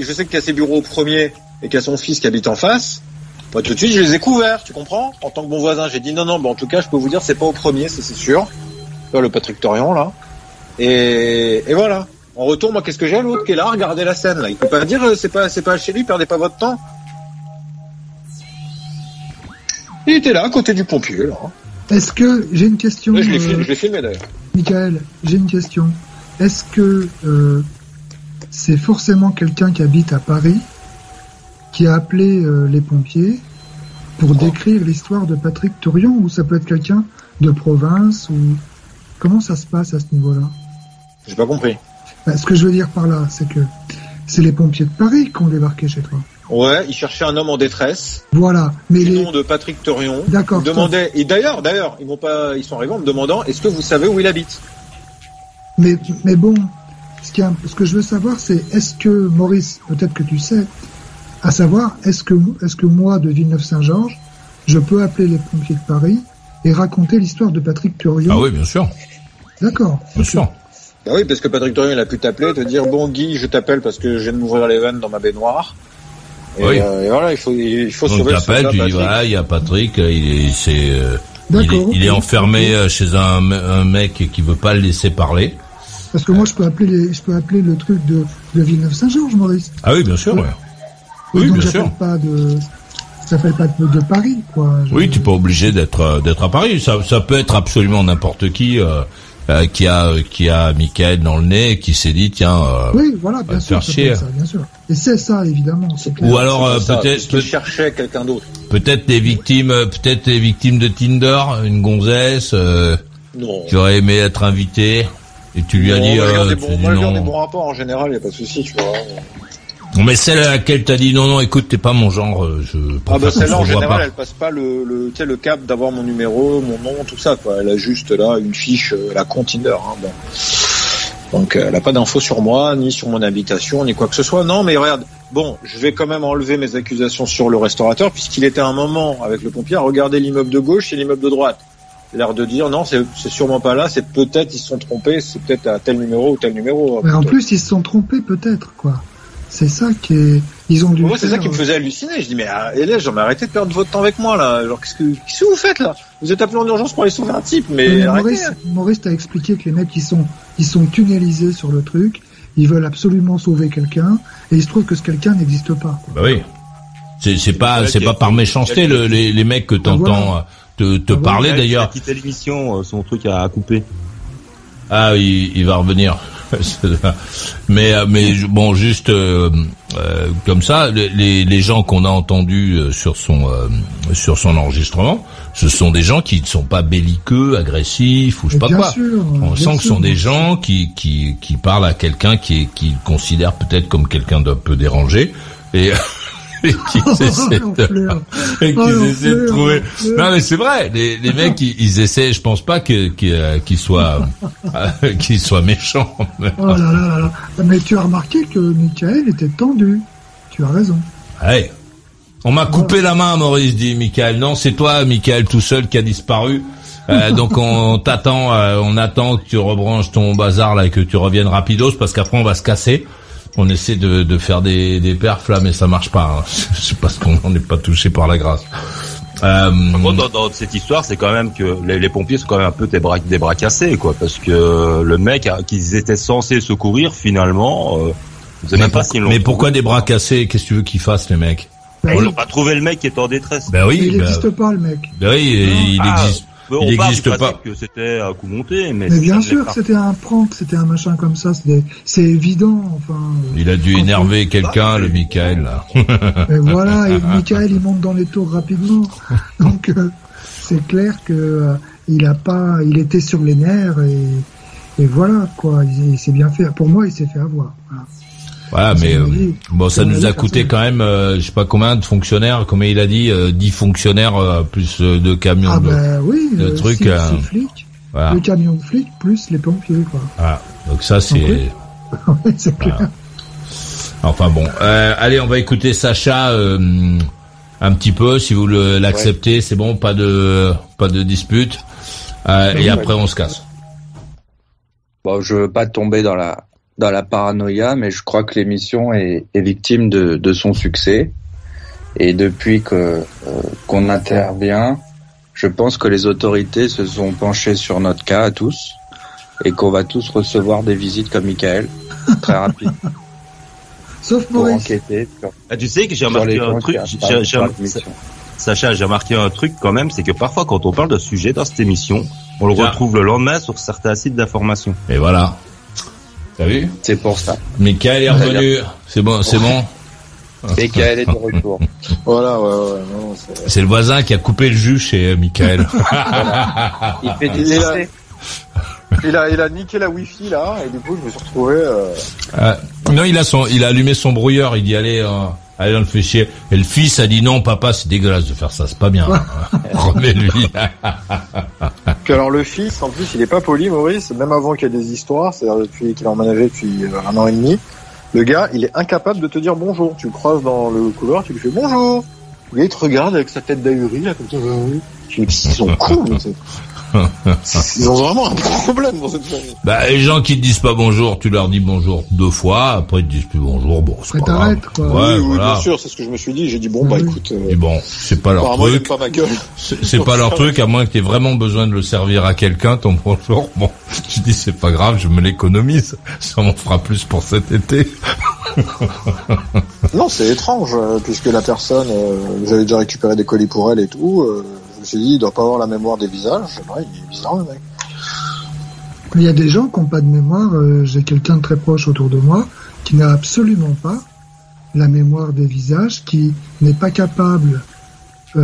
sais qu'il y a ses bureaux au premier et qu'il y a son fils qui habite en face. Moi, tout de suite, je les ai couverts, tu comprends? En tant que bon voisin, j'ai dit, non, en tout cas, je peux vous dire, c'est pas au premier, c'est sûr. Le Patrick Torian, là. Et voilà. En retour, moi, qu'est-ce que j'ai? L'autre qui est là, regardez la scène, là. Il peut pas dire, c'est pas chez lui, perdez pas votre temps. Il était là, à côté du pompier, là. Est-ce que, j'ai une question. Oui, je l'ai filmé, d'ailleurs. Michael, j'ai une question. Est-ce que, c'est forcément quelqu'un qui habite à Paris, qui a appelé les pompiers pour décrire l'histoire de Patrick Torian, ou ça peut être quelqu'un de province, ou... Comment ça se passe à ce niveau-là? J'ai pas compris. Ce que je veux dire par là, c'est que c'est les pompiers de Paris qui ont débarqué chez toi. Ouais, ils cherchaient un homme en détresse. Voilà. Mais nom de Patrick Torion. D'accord. Ils demandaient. Et d'ailleurs, ils sont arrivés en me demandant, est-ce que vous savez où il habite? Mais bon, ce que je veux savoir, c'est est-ce que Maurice, peut-être que tu sais, à savoir, est-ce que moi de Villeneuve-Saint-Georges, je peux appeler les pompiers de Paris et raconter l'histoire de Patrick Torion? Ah oui, bien sûr. D'accord. Bien sûr. Ah oui, parce que Patrick Torion, il a pu t'appeler et te dire, bon, Guy, je t'appelle parce que je viens de m'ouvrir les vannes dans ma baignoire. Et, oui. Et voilà, il faut donc sauver ce Patrick. Il y a Patrick, il est enfermé chez un mec qui veut pas le laisser parler. Parce que moi, je peux appeler le truc de Villeneuve-Saint-Georges, Maurice. Ah oui, bien sûr, ouais. Oui, donc, bien sûr. Ça fait pas de Paris, quoi. Oui, tu n'es pas obligé d'être à Paris. Ça peut être absolument n'importe qui a Michael dans le nez, qui s'est dit tiens. Oui, voilà, bien sûr. Ça, bien sûr. Et c'est ça, évidemment. C'est clair. Ou alors peut-être qu'il cherchait quelqu'un d'autre. Peut-être les victimes de Tinder, une gonzesse. Non. Tu aurais aimé être invité et tu lui as dit. Moi, je garde des bons rapports en général. Il y a pas de souci, tu vois. Non, mais celle à laquelle t'as dit non, écoute, t'es pas mon genre, je... celle-là, en général, elle passe pas le cap d'avoir mon numéro, mon nom, tout ça, quoi. Elle a juste, là, une fiche, la Tinder, hein, bon. Donc, elle a pas d'infos sur moi, ni sur mon habitation, ni quoi que ce soit. Non, mais regarde. Bon, je vais quand même enlever mes accusations sur le restaurateur, puisqu'il était à un moment, avec le pompier, à regarder l'immeuble de gauche et l'immeuble de droite. L'air de dire non, c'est sûrement pas là, c'est peut-être, ils se sont trompés, c'est peut-être à tel numéro ou tel numéro. Mais en plus, ils se sont trompés, peut-être, quoi. C'est ça qui est... Ils ont dû c'est ça qui me faisait halluciner. Je dis, mais arrêtez de perdre votre temps avec moi, là. Genre, qu'est-ce que vous faites, là? Vous êtes appelé en urgence pour aller sauver un type, mais arrêtez. Maurice t'a expliqué que les mecs, ils sont tunnelisés sur le truc. Ils veulent absolument sauver quelqu'un. Et il se trouve que ce quelqu'un n'existe pas, quoi. Bah oui. C'est pas par méchanceté, les mecs que t'entends te parler, d'ailleurs. Il a quitté l'émission, son truc à couper. Ah, il va revenir. Mais bon, juste comme ça, les gens qu'on a entendus sur son enregistrement, ce sont des gens qui ne sont pas belliqueux, agressifs ou je sais pas quoi. Sûr, on sent que ce sont des gens qui parlent à quelqu'un qui considère peut-être comme quelqu'un d'un peu dérangé et qui essaient de trouver. Non mais c'est vrai, les mecs ils essaient. Je pense pas qu'ils soient méchants. Oh là là là. Mais tu as remarqué que Michael était tendu. Tu as raison. Ouais. On m'a coupé la main, Maurice, dit Michael. Non, c'est toi, Michael, tout seul qui a disparu. Donc on t'attend, on attend que tu rebranches ton bazar là et que tu reviennes rapidos parce qu'après on va se casser. On essaie de faire des perfs là, mais ça marche pas. Hein. C'est parce qu'on n'est pas touché par la grâce. Dans cette histoire, c'est quand même que les pompiers sont quand même un peu des bras cassés, quoi, parce que le mec qu'ils étaient censés secourir, finalement, je sais même pas s'ils l'ont. Mais pourquoi des bras cassés? Qu'est-ce que tu veux qu'ils fassent, les mecs? On n'a pas trouvé le mec qui est en détresse. Ben oui. Il n'existe pas, le mec. Ben oui, il existe. Il n'existe pas. Que c'était à coup monté, mais bien sûr, c'était un prank, c'était un machin comme ça. C'est évident. Enfin. Il a dû énerver quelqu'un, le Michael. Là. Et voilà, et Michael, il monte dans les tours rapidement. Donc c'est clair que il était sur les nerfs et voilà quoi. Il s'est bien fait. Pour moi, il s'est fait avoir. Voilà. Voilà, mais bon, ça nous a coûté quand même, je sais pas combien de fonctionnaires, comme il a dit, 10 fonctionnaires plus de camions, de trucs. Six flics, voilà. Le camion de flics plus les pompiers, quoi. Voilà. Donc ça c'est. Ouais, c'est clair. Voilà. Enfin bon, allez, on va écouter Sacha un petit peu, si vous l'acceptez, ouais. C'est bon, pas de dispute. Et après on se casse. Bon, je veux pas tomber dans la paranoïa, mais je crois que l'émission est victime de son succès. Et depuis qu'on intervient, je pense que les autorités se sont penchées sur notre cas à tous et qu'on va tous recevoir des visites comme Michael, très rapide. Sauf Maurice. Enquêter sur, tu sais que j'ai remarqué un truc. Sacha, j'ai remarqué un truc quand même, c'est que parfois quand on parle de sujet dans cette émission, on le retrouve le lendemain sur certains sites d'information. Et voilà. T'as vu? C'est pour ça. Michael est revenu. C'est bon. Michael est de retour. Voilà, ouais. Non, c'est le voisin qui a coupé le jus chez Michael. Voilà. Il fait des essais. Il a niqué la wifi là, et du coup je me suis retrouvé. Non, il a allumé son brouilleur. Il dit allez dans le fichier. Et le fils a dit non, papa, c'est dégueulasse de faire ça, c'est pas bien. Remets-lui. Puis alors le fils, en plus, il est pas poli, Maurice. Même avant qu'il y ait des histoires, c'est-à-dire depuis qu'il a emménagé depuis 1 an et demi, le gars, il est incapable de te dire bonjour. Tu le croises dans le couloir, tu lui fais bonjour. Le gars, il te regarde avec sa tête d'ahurie là, comme ça. Ils sont cons. Ils ont vraiment un problème dans cette famille. Bah, les gens qui te disent pas bonjour, tu leur dis bonjour 2 fois, après ils te disent plus bonjour, bon, c'est pas grave. Quoi. Ouais, oui, voilà. Bien sûr, c'est ce que je me suis dit, j'ai dit bon, bah écoute. Et bon, c'est pas leur truc. Pas ma gueule. C'est pas leur truc, à moins que t'aies vraiment besoin de le servir à quelqu'un, ton bonjour. Bon, tu dis c'est pas grave, je me l'économise. Ça m'en fera plus pour cet été. Non, c'est étrange, puisque la personne, j'avais déjà récupéré des colis pour elle et tout, je me suis dit, il doit pas avoir la mémoire des visages. C'est vrai, il est bizarre, le mec. Il y a des gens qui n'ont pas de mémoire. J'ai quelqu'un de très proche autour de moi qui n'a absolument pas la mémoire des visages, qui n'est pas capable, qui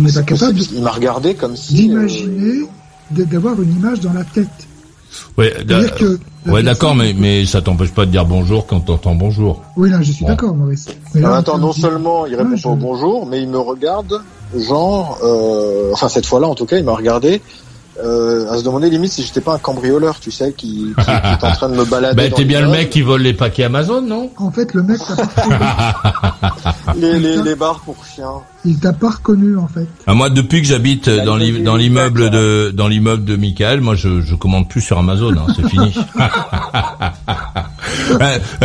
n'est pas capable. Il m'a regardé comme si. D'imaginer, d'avoir une image dans la tête. Ouais, d'accord, mais ça t'empêche pas de dire bonjour quand t'entends bonjour. Oui, là, je suis d'accord, Maurice. Mais là, attends, non seulement il répond pas au bonjour, mais il me regarde, genre, enfin cette fois-là, en tout cas, il m'a regardé à se demander limite si j'étais pas un cambrioleur, tu sais, qui est en train de me balader. Ben, t'es bien le mec qui vole les paquets Amazon, non? En fait, le mec t'a pas reconnu. Les barres pour chiens. Il t'a pas reconnu, en fait. Ah, moi, depuis que j'habite dans l'immeuble de Michael, moi, je commande plus sur Amazon, hein, c'est fini.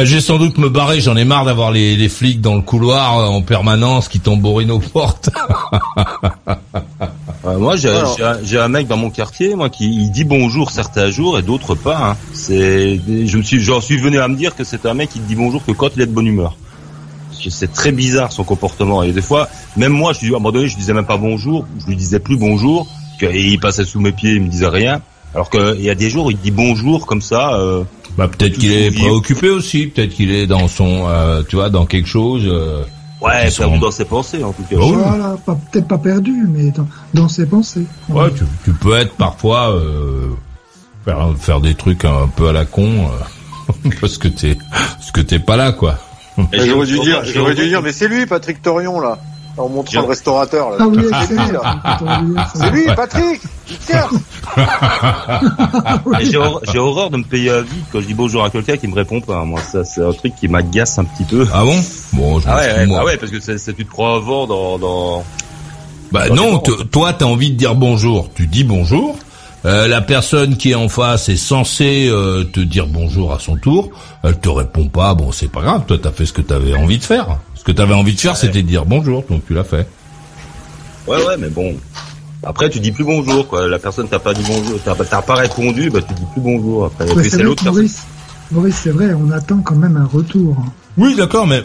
J'ai sans doute me barrer, j'en ai marre d'avoir les flics dans le couloir en permanence qui tambourinent aux portes. Moi, j'ai un mec dans mon quartier, moi, il dit bonjour certains jours et d'autres pas. Hein. J'en suis venu à me dire que c'est un mec qui dit bonjour que quand il est de bonne humeur. C'est très bizarre son comportement. Et des fois, même moi, à un moment donné, je lui disais même pas bonjour, je lui disais plus bonjour, et il passait sous mes pieds, il me disait rien. Alors qu'il y a des jours, il dit bonjour comme ça. Peut-être qu'il est préoccupé aussi, peut-être qu'il est dans son, dans quelque chose. Ouais, perdu dans ses pensées, en tout cas. Voilà, peut-être pas perdu, mais dans ses pensées. Ouais, tu peux être parfois faire des trucs un peu à la con parce que t'es pas là, quoi. J'aurais dû dire, mais c'est lui, Patrick Torion là. en montrant le restaurateur. Là. Ah oui, c'est lui, là. C'est lui, Patrick. J'ai horreur de me payer à vide quand je dis bonjour à quelqu'un qui me répond pas. Moi, ça, c'est un truc qui m'agace un petit peu. Ah bon? Bon, je ouais, parce que ça, tu te prends avant dans... Bah non, toi, t'as envie de dire bonjour. Tu dis bonjour. La personne qui est en face est censée te dire bonjour à son tour. Elle te répond pas. Bon, c'est pas grave. Toi, t'as fait ce que t'avais envie de faire. Ce que t'avais envie de faire, c'était de dire bonjour. Donc tu l'as fait. Ouais, mais bon. Après, tu dis plus bonjour, quoi. La personne t'a pas dit bonjour, t'as pas répondu, bah tu dis plus bonjour. Après, ouais, c'est l'autre Maurice. Maurice, c'est vrai, on attend quand même un retour. Oui, d'accord, mais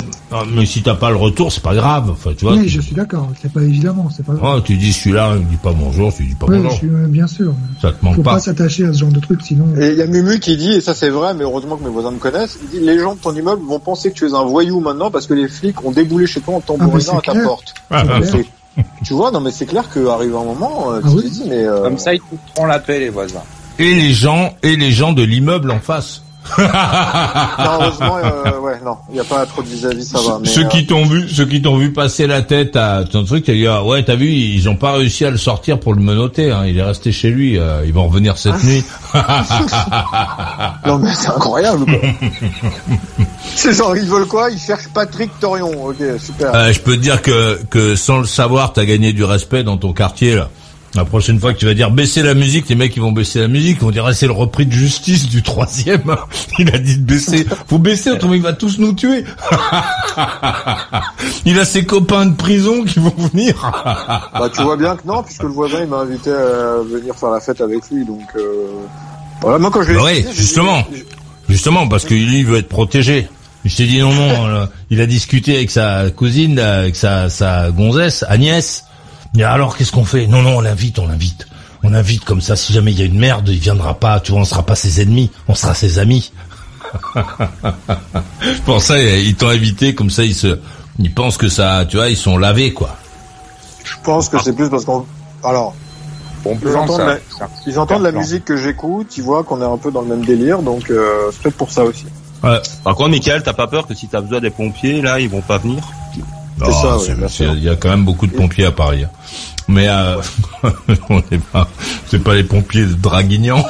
si t'as pas le retour, c'est pas grave. Enfin, tu vois. Oui, je suis d'accord. C'est pas évidemment, c'est pas grave. Ah, tu dis celui-là, il me dit pas bonjour, tu dis pas bonjour. Oui, bien sûr. Ça te manque pas. Faut pas s'attacher à ce genre de truc, sinon. Et il y a Mumu qui dit, et ça c'est vrai, mais heureusement que mes voisins me connaissent. Il dit, les gens de ton immeuble vont penser que tu es un voyou maintenant parce que les flics ont déboulé chez toi en tambourinant à ta porte. Tu vois, non mais c'est clair qu'arrive un moment, te dis mais comme ça ils te prennent la paix les voisins. Et les gens de l'immeuble en face. Heureusement, il y a pas trop de vis-à-vis, ça va. Mais, ceux qui t'ont vu passer la tête à ton truc, t'as dit t'as vu, ils ont pas réussi à le sortir pour le menotter, hein, il est resté chez lui, ils vont revenir cette nuit. Non mais c'est incroyable quoi. Ces gens, ils veulent quoi? Ils cherchent Patrick Torion. Ok, super. Je peux te dire que sans le savoir, t'as gagné du respect dans ton quartier là. La prochaine fois que tu vas dire baisser la musique, les mecs ils vont baisser la musique, ils vont dire c'est le repris de justice du 3e. Il a dit de baisser, faut baisser, autrement il va tous nous tuer. Il a ses copains de prison qui vont venir. Bah tu vois bien que non, puisque le voisin il m'a invité à venir faire la fête avec lui, donc voilà, moi quand je l'ai dit, justement parce que lui il veut être protégé. Je t'ai dit non, là, il a discuté avec sa cousine, avec sa gonzesse, Agnès. Alors qu'est-ce qu'on fait? Non, on l'invite. On invite comme ça, si jamais il y a une merde, il viendra pas, tu vois, on sera pas ses ennemis, on sera ses amis. Pour ça, ils t'ont invité, comme ça, ils pensent que ça, tu vois, ils sont lavés, quoi. Je pense que c'est plus parce qu'on... Alors, ils entendent la musique que j'écoute, ils voient qu'on est un peu dans le même délire, donc c'est peut-être pour ça aussi. Ouais. Par contre, Michael, t'as pas peur que si t'as besoin des pompiers, là, ils vont pas venir? C'est ça, il y a quand même beaucoup de pompiers à Paris. Mais c'est pas les pompiers de Draguignan.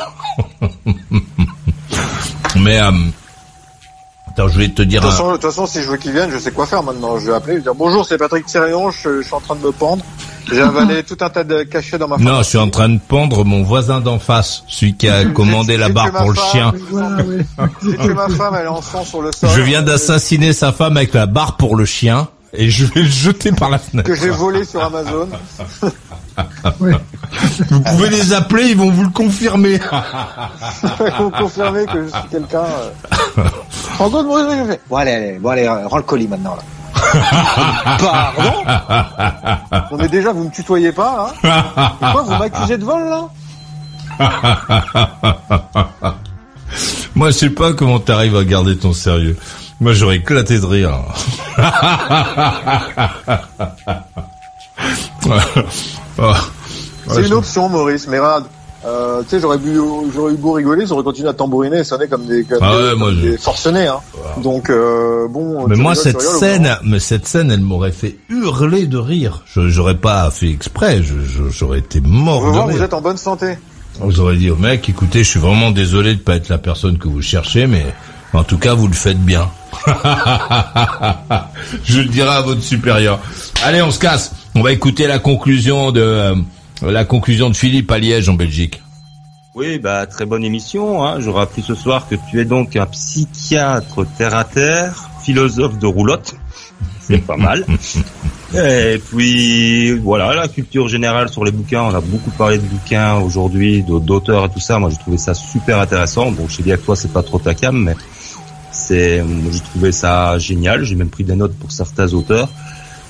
Mais attends, je vais te dire. De toute façon, si je veux qu'ils viennent, je sais quoi faire maintenant. Je vais appeler, je vais dire bonjour, c'est Patrick Thirion, je suis en train de me pendre. J'ai avalé tout un tas de cachets dans ma famille. Non, je suis en train de pendre mon voisin d'en face, celui qui a commandé la barre pour le chien. C'est que ma femme, elle est en sang sur le sol. Je viens d'assassiner sa femme avec la barre pour le chien. Et je vais le jeter par la fenêtre. Que j'ai volé sur Amazon. Oui. Vous pouvez les appeler, ils vont vous le confirmer. Ils vont confirmer que je suis quelqu'un. En gros, bon allez, rends le colis maintenant là. Pardon. Non mais déjà vous me tutoyez pas, hein. Pourquoi vous m'accusez de vol là? Moi je sais pas comment t'arrives à garder ton sérieux. Moi, j'aurais éclaté de rire. C'est une option, Maurice, mais regarde, tu sais, j'aurais eu beau rigoler, j'aurais continué à tambouriner et sonner comme des forcenés, hein. Voilà. Donc, bon. Mais moi, cette scène, elle m'aurait fait hurler de rire. J'aurais pas fait exprès, j'aurais été mort de rire. Vous êtes en bonne santé. Vous aurez dit au mec, écoutez, je suis vraiment désolé de pas être la personne que vous cherchez, mais en tout cas, vous le faites bien. Je le dirai à votre supérieur. Allez, on se casse. On va écouter la conclusion de Philippe à Liège en Belgique. Oui, bah très bonne émission, hein. J'aurais appris ce soir que tu es donc un psychiatre terre à terre, philosophe de roulotte. C'est pas mal. Et puis voilà, la culture générale sur les bouquins. On a beaucoup parlé de bouquins aujourd'hui, d'auteurs et tout ça. Moi, j'ai trouvé ça super intéressant. Bon, je sais bien que toi, c'est pas trop ta came, mais j'ai trouvé ça génial. J'ai même pris des notes pour certains auteurs.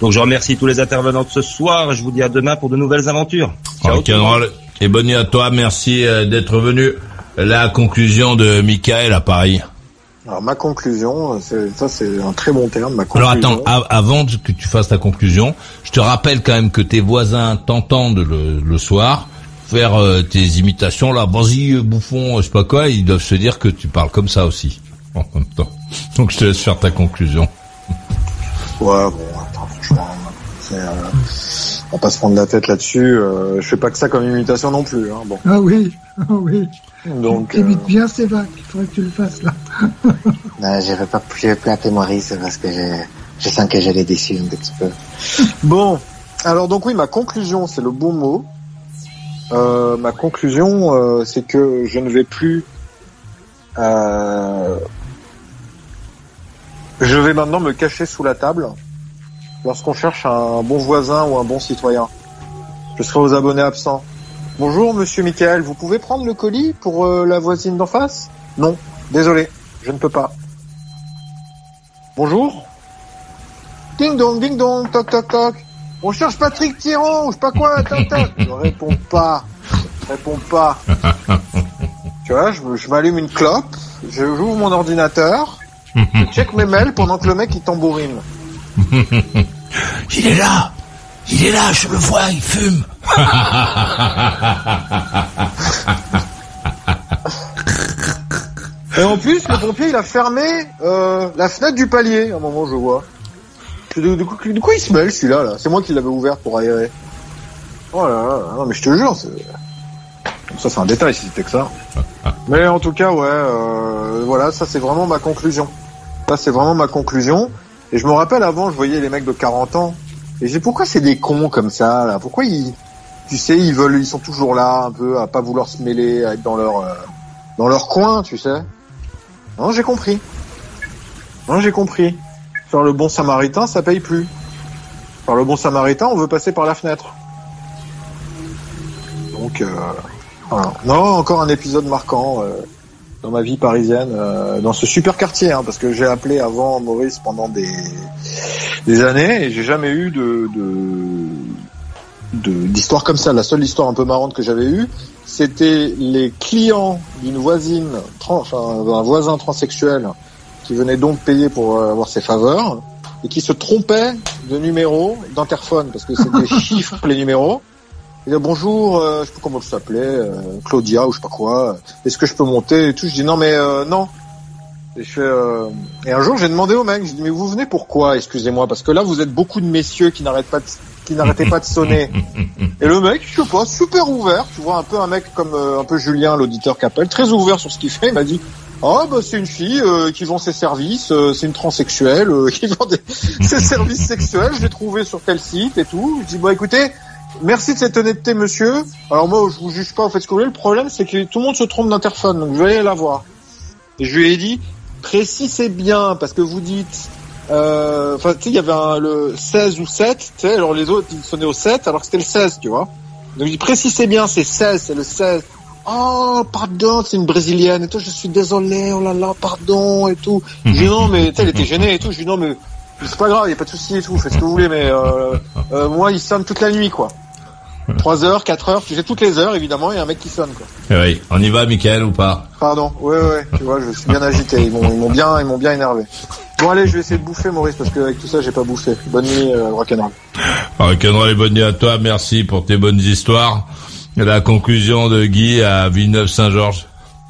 Donc, je remercie tous les intervenants de ce soir. Je vous dis à demain pour de nouvelles aventures. Ciao. Et bonne nuit à toi. Merci d'être venu. La conclusion de Michael à Paris. Alors, ma conclusion, c'est un très bon terme, ma conclusion. Alors, attends, avant que tu fasses ta conclusion, je te rappelle quand même que tes voisins t'entendent le soir faire tes imitations, là, vas-y, bouffon, je sais pas quoi, ils doivent se dire que tu parles comme ça aussi, en même temps. Donc, je te laisse faire ta conclusion. Ouais, bon, attends, franchement, mais on va pas se prendre la tête là-dessus. Je fais pas que ça comme imitation non plus. Hein, bon. Ah oui, ah oui. Donc, t'imites bien Stéphane, il faudrait que tu le fasses là. Non, je vais pas plus appeler Maurice parce que je sens que j'allais déçu un petit peu. Bon, alors donc oui, ma conclusion, c'est le bon mot. Ma conclusion, c'est que je ne vais plus... je vais maintenant me cacher sous la table lorsqu'on cherche un bon voisin ou un bon citoyen. Je serai aux abonnés absents. Bonjour, monsieur Michael, vous pouvez prendre le colis pour la voisine d'en face ? Non, désolé, je ne peux pas. Bonjour ? Ding dong, toc toc toc. On cherche Patrick Thiron, je sais pas quoi, toc toc. Je réponds pas. Tu vois, je m'allume une clope, j'ouvre mon ordinateur, je check mes mails pendant que le mec il tambourine. Il est là, je le vois, il fume. Et en plus, le pompier il a fermé la fenêtre du palier, à un moment je vois. De quoi il se mêle celui-là là ? C'est moi qui l'avais ouvert pour aérer. Oh là là, non mais je te jure, c'est... ça c'est un détail si c'était que ça. Mais en tout cas, ouais, voilà, ça c'est vraiment ma conclusion. Et je me rappelle avant, je voyais les mecs de 40 ans. Et j'ai pourquoi c'est des cons comme ça là ? Pourquoi ils, tu sais, ils sont toujours là un peu à pas vouloir se mêler, à être dans leur coin, tu sais. Non, j'ai compris. Faire le bon samaritain, ça paye plus. Faire le bon samaritain, on veut passer par la fenêtre. Donc, voilà. Non, encore un épisode marquant dans ma vie parisienne, dans ce super quartier, hein, parce que j'ai appelé avant Maurice pendant des années et j'ai jamais eu d'histoire comme ça. La seule histoire un peu marrante que j'avais eue, c'était les clients d'une voisine, un voisin transsexuel qui venait donc payer pour avoir ses faveurs et qui se trompait de numéro d'interphone parce que c'est des chiffres les numéros. Il dit bonjour, je sais pas comment ça s'appelait, Claudia ou je sais pas quoi. Est-ce que je peux monter et tout ? Je dis non mais non. Et je fais et un jour j'ai demandé au mec, je dis mais vous venez pourquoi ? Excusez-moi parce que là vous êtes beaucoup de messieurs qui n'arrêtaient pas de sonner. Et le mec, je sais pas, super ouvert, tu vois un peu un mec comme un peu Julien l'auditeur qu'appelle, très ouvert sur ce qu'il fait, il m'a dit ah bah c'est une fille qui vend ses services, c'est une transsexuelle qui vend ses services sexuels, je l'ai trouvé sur tel site et tout. Je dis bon écoutez, merci de cette honnêteté monsieur. Alors moi je vous juge pas, vous faites ce que vous voulez, le problème c'est que tout le monde se trompe d'interphone, donc je vais aller la voir. Et je lui ai dit précisez bien parce que vous dites enfin tu sais il y avait le 16 ou 7, tu sais alors les autres ils sonnaient au 7 alors que c'était le 16, tu vois. Donc je dis précisez bien c'est 16, c'est le 16. Oh, pardon, c'est une brésilienne et tout, je suis désolé, oh là là, pardon et tout. Je dis non, mais elle était gênée et tout. Je dis non, mais c'est pas grave, y a pas de souci et tout, faites ce que vous voulez, mais moi, il sonne toute la nuit, quoi. 3 heures, 4 heures, tu sais, toutes les heures, évidemment, il y a un mec qui sonne, quoi. Et oui, on y va, Michael, ou pas ? Pardon, ouais, tu vois, je suis bien agité, ils m'ont bien énervé. Bon, allez, je vais essayer de bouffer, Maurice, parce qu'avec tout ça, j'ai pas bouffé. Bonne nuit, rock'n'roll. Rock'n'roll et bonne nuit à toi, merci pour tes bonnes histoires. La conclusion de Guy à Villeneuve-Saint-Georges.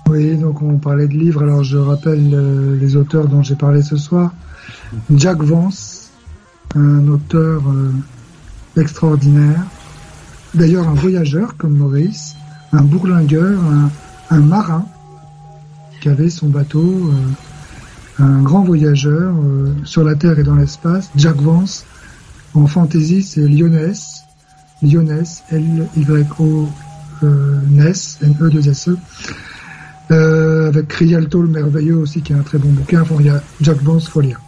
Oui, donc on parlait de livres, alors je rappelle les auteurs dont j'ai parlé ce soir. Jack Vance, un auteur extraordinaire, d'ailleurs un voyageur comme Maurice, un bourlingueur, un marin qui avait son bateau, un grand voyageur sur la terre et dans l'espace. Jack Vance, en fantaisie, c'est Lyonesse. Lyonesse, L-Y-O-N-E-S, N-E-2-S-E, avec Rialto le Merveilleux aussi, qui est un très bon bouquin. Enfin, il y a Jack Vance, faut lire.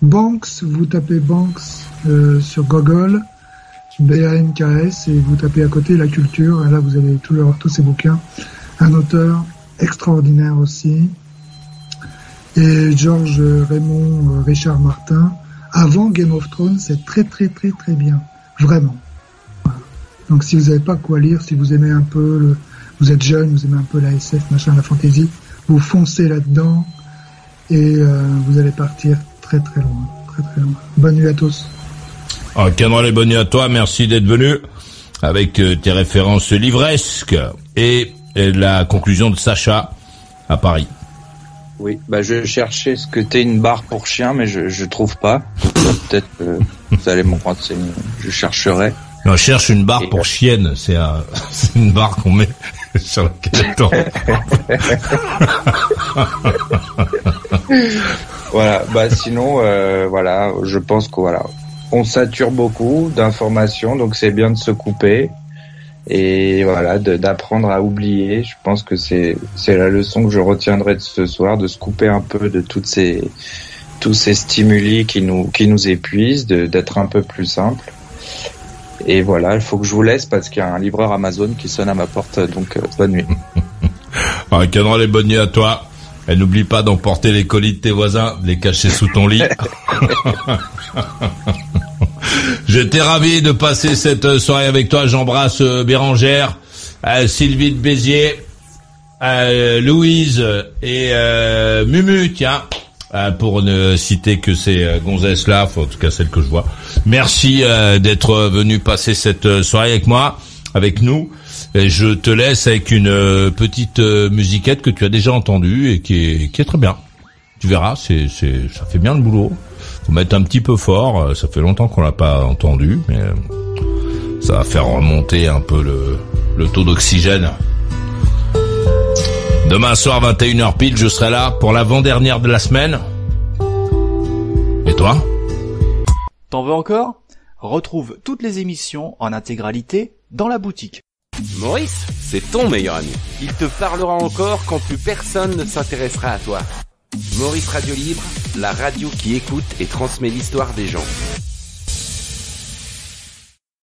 Banks, vous tapez Banks sur Google, B-A-N-K-S, et vous tapez à côté La Culture, et là vous avez tous ces bouquins. Un auteur extraordinaire aussi. Et George Raymond Richard Martin, avant Game of Thrones, c'est très très très très bien, vraiment. Donc si vous n'avez pas quoi lire, si vous aimez un peu, vous êtes jeune, vous aimez un peu la SF, la fantasy, vous foncez là-dedans et vous allez partir très très loin, très très loin. Bonne nuit à tous. Oh, Canrel, bonne nuit à toi, merci d'être venu avec tes références livresques et la conclusion de Sacha à Paris. Oui, bah je cherchais ce que t'es une barre pour chien, mais je trouve pas. peut-être que vous allez me renseigner. Je chercherai. Non, cherche une barre pour chienne. C'est une barre qu'on met sur laquelle on Voilà. Bah sinon, voilà. Je pense que voilà, on sature beaucoup d'informations, donc c'est bien de se couper et voilà, d'apprendre à oublier. Je pense que c'est la leçon que je retiendrai de ce soir, de se couper un peu de tous ces stimuli qui nous épuisent, d'être un peu plus simple. Et voilà, il faut que je vous laisse parce qu'il y a un livreur Amazon qui sonne à ma porte, donc bonne nuit. Alors, Cadran, les bonnes nuits à toi. Et n'oublie pas d'emporter les colis de tes voisins, de les cacher sous ton lit. J'étais ravi de passer cette soirée avec toi. J'embrasse Bérangère, Sylvie de Béziers, Louise et Mumu, tiens. Pour ne citer que ces gonzesses-là, en tout cas celles que je vois. Merci d'être venu passer cette soirée avec moi, avec nous. Et je te laisse avec une petite musiquette que tu as déjà entendue et qui est très bien. Tu verras, ça fait bien le boulot. Faut mettre un petit peu fort. Ça fait longtemps qu'on l'a pas entendu, mais ça va faire remonter un peu le taux d'oxygène. Demain soir, 21h pile, je serai là pour l'avant-dernière de la semaine. Et toi ? T'en veux encore ? Retrouve toutes les émissions en intégralité dans la boutique. Maurice, c'est ton meilleur ami. Il te parlera encore quand plus personne ne s'intéressera à toi. Maurice Radio Libre, la radio qui écoute et transmet l'histoire des gens.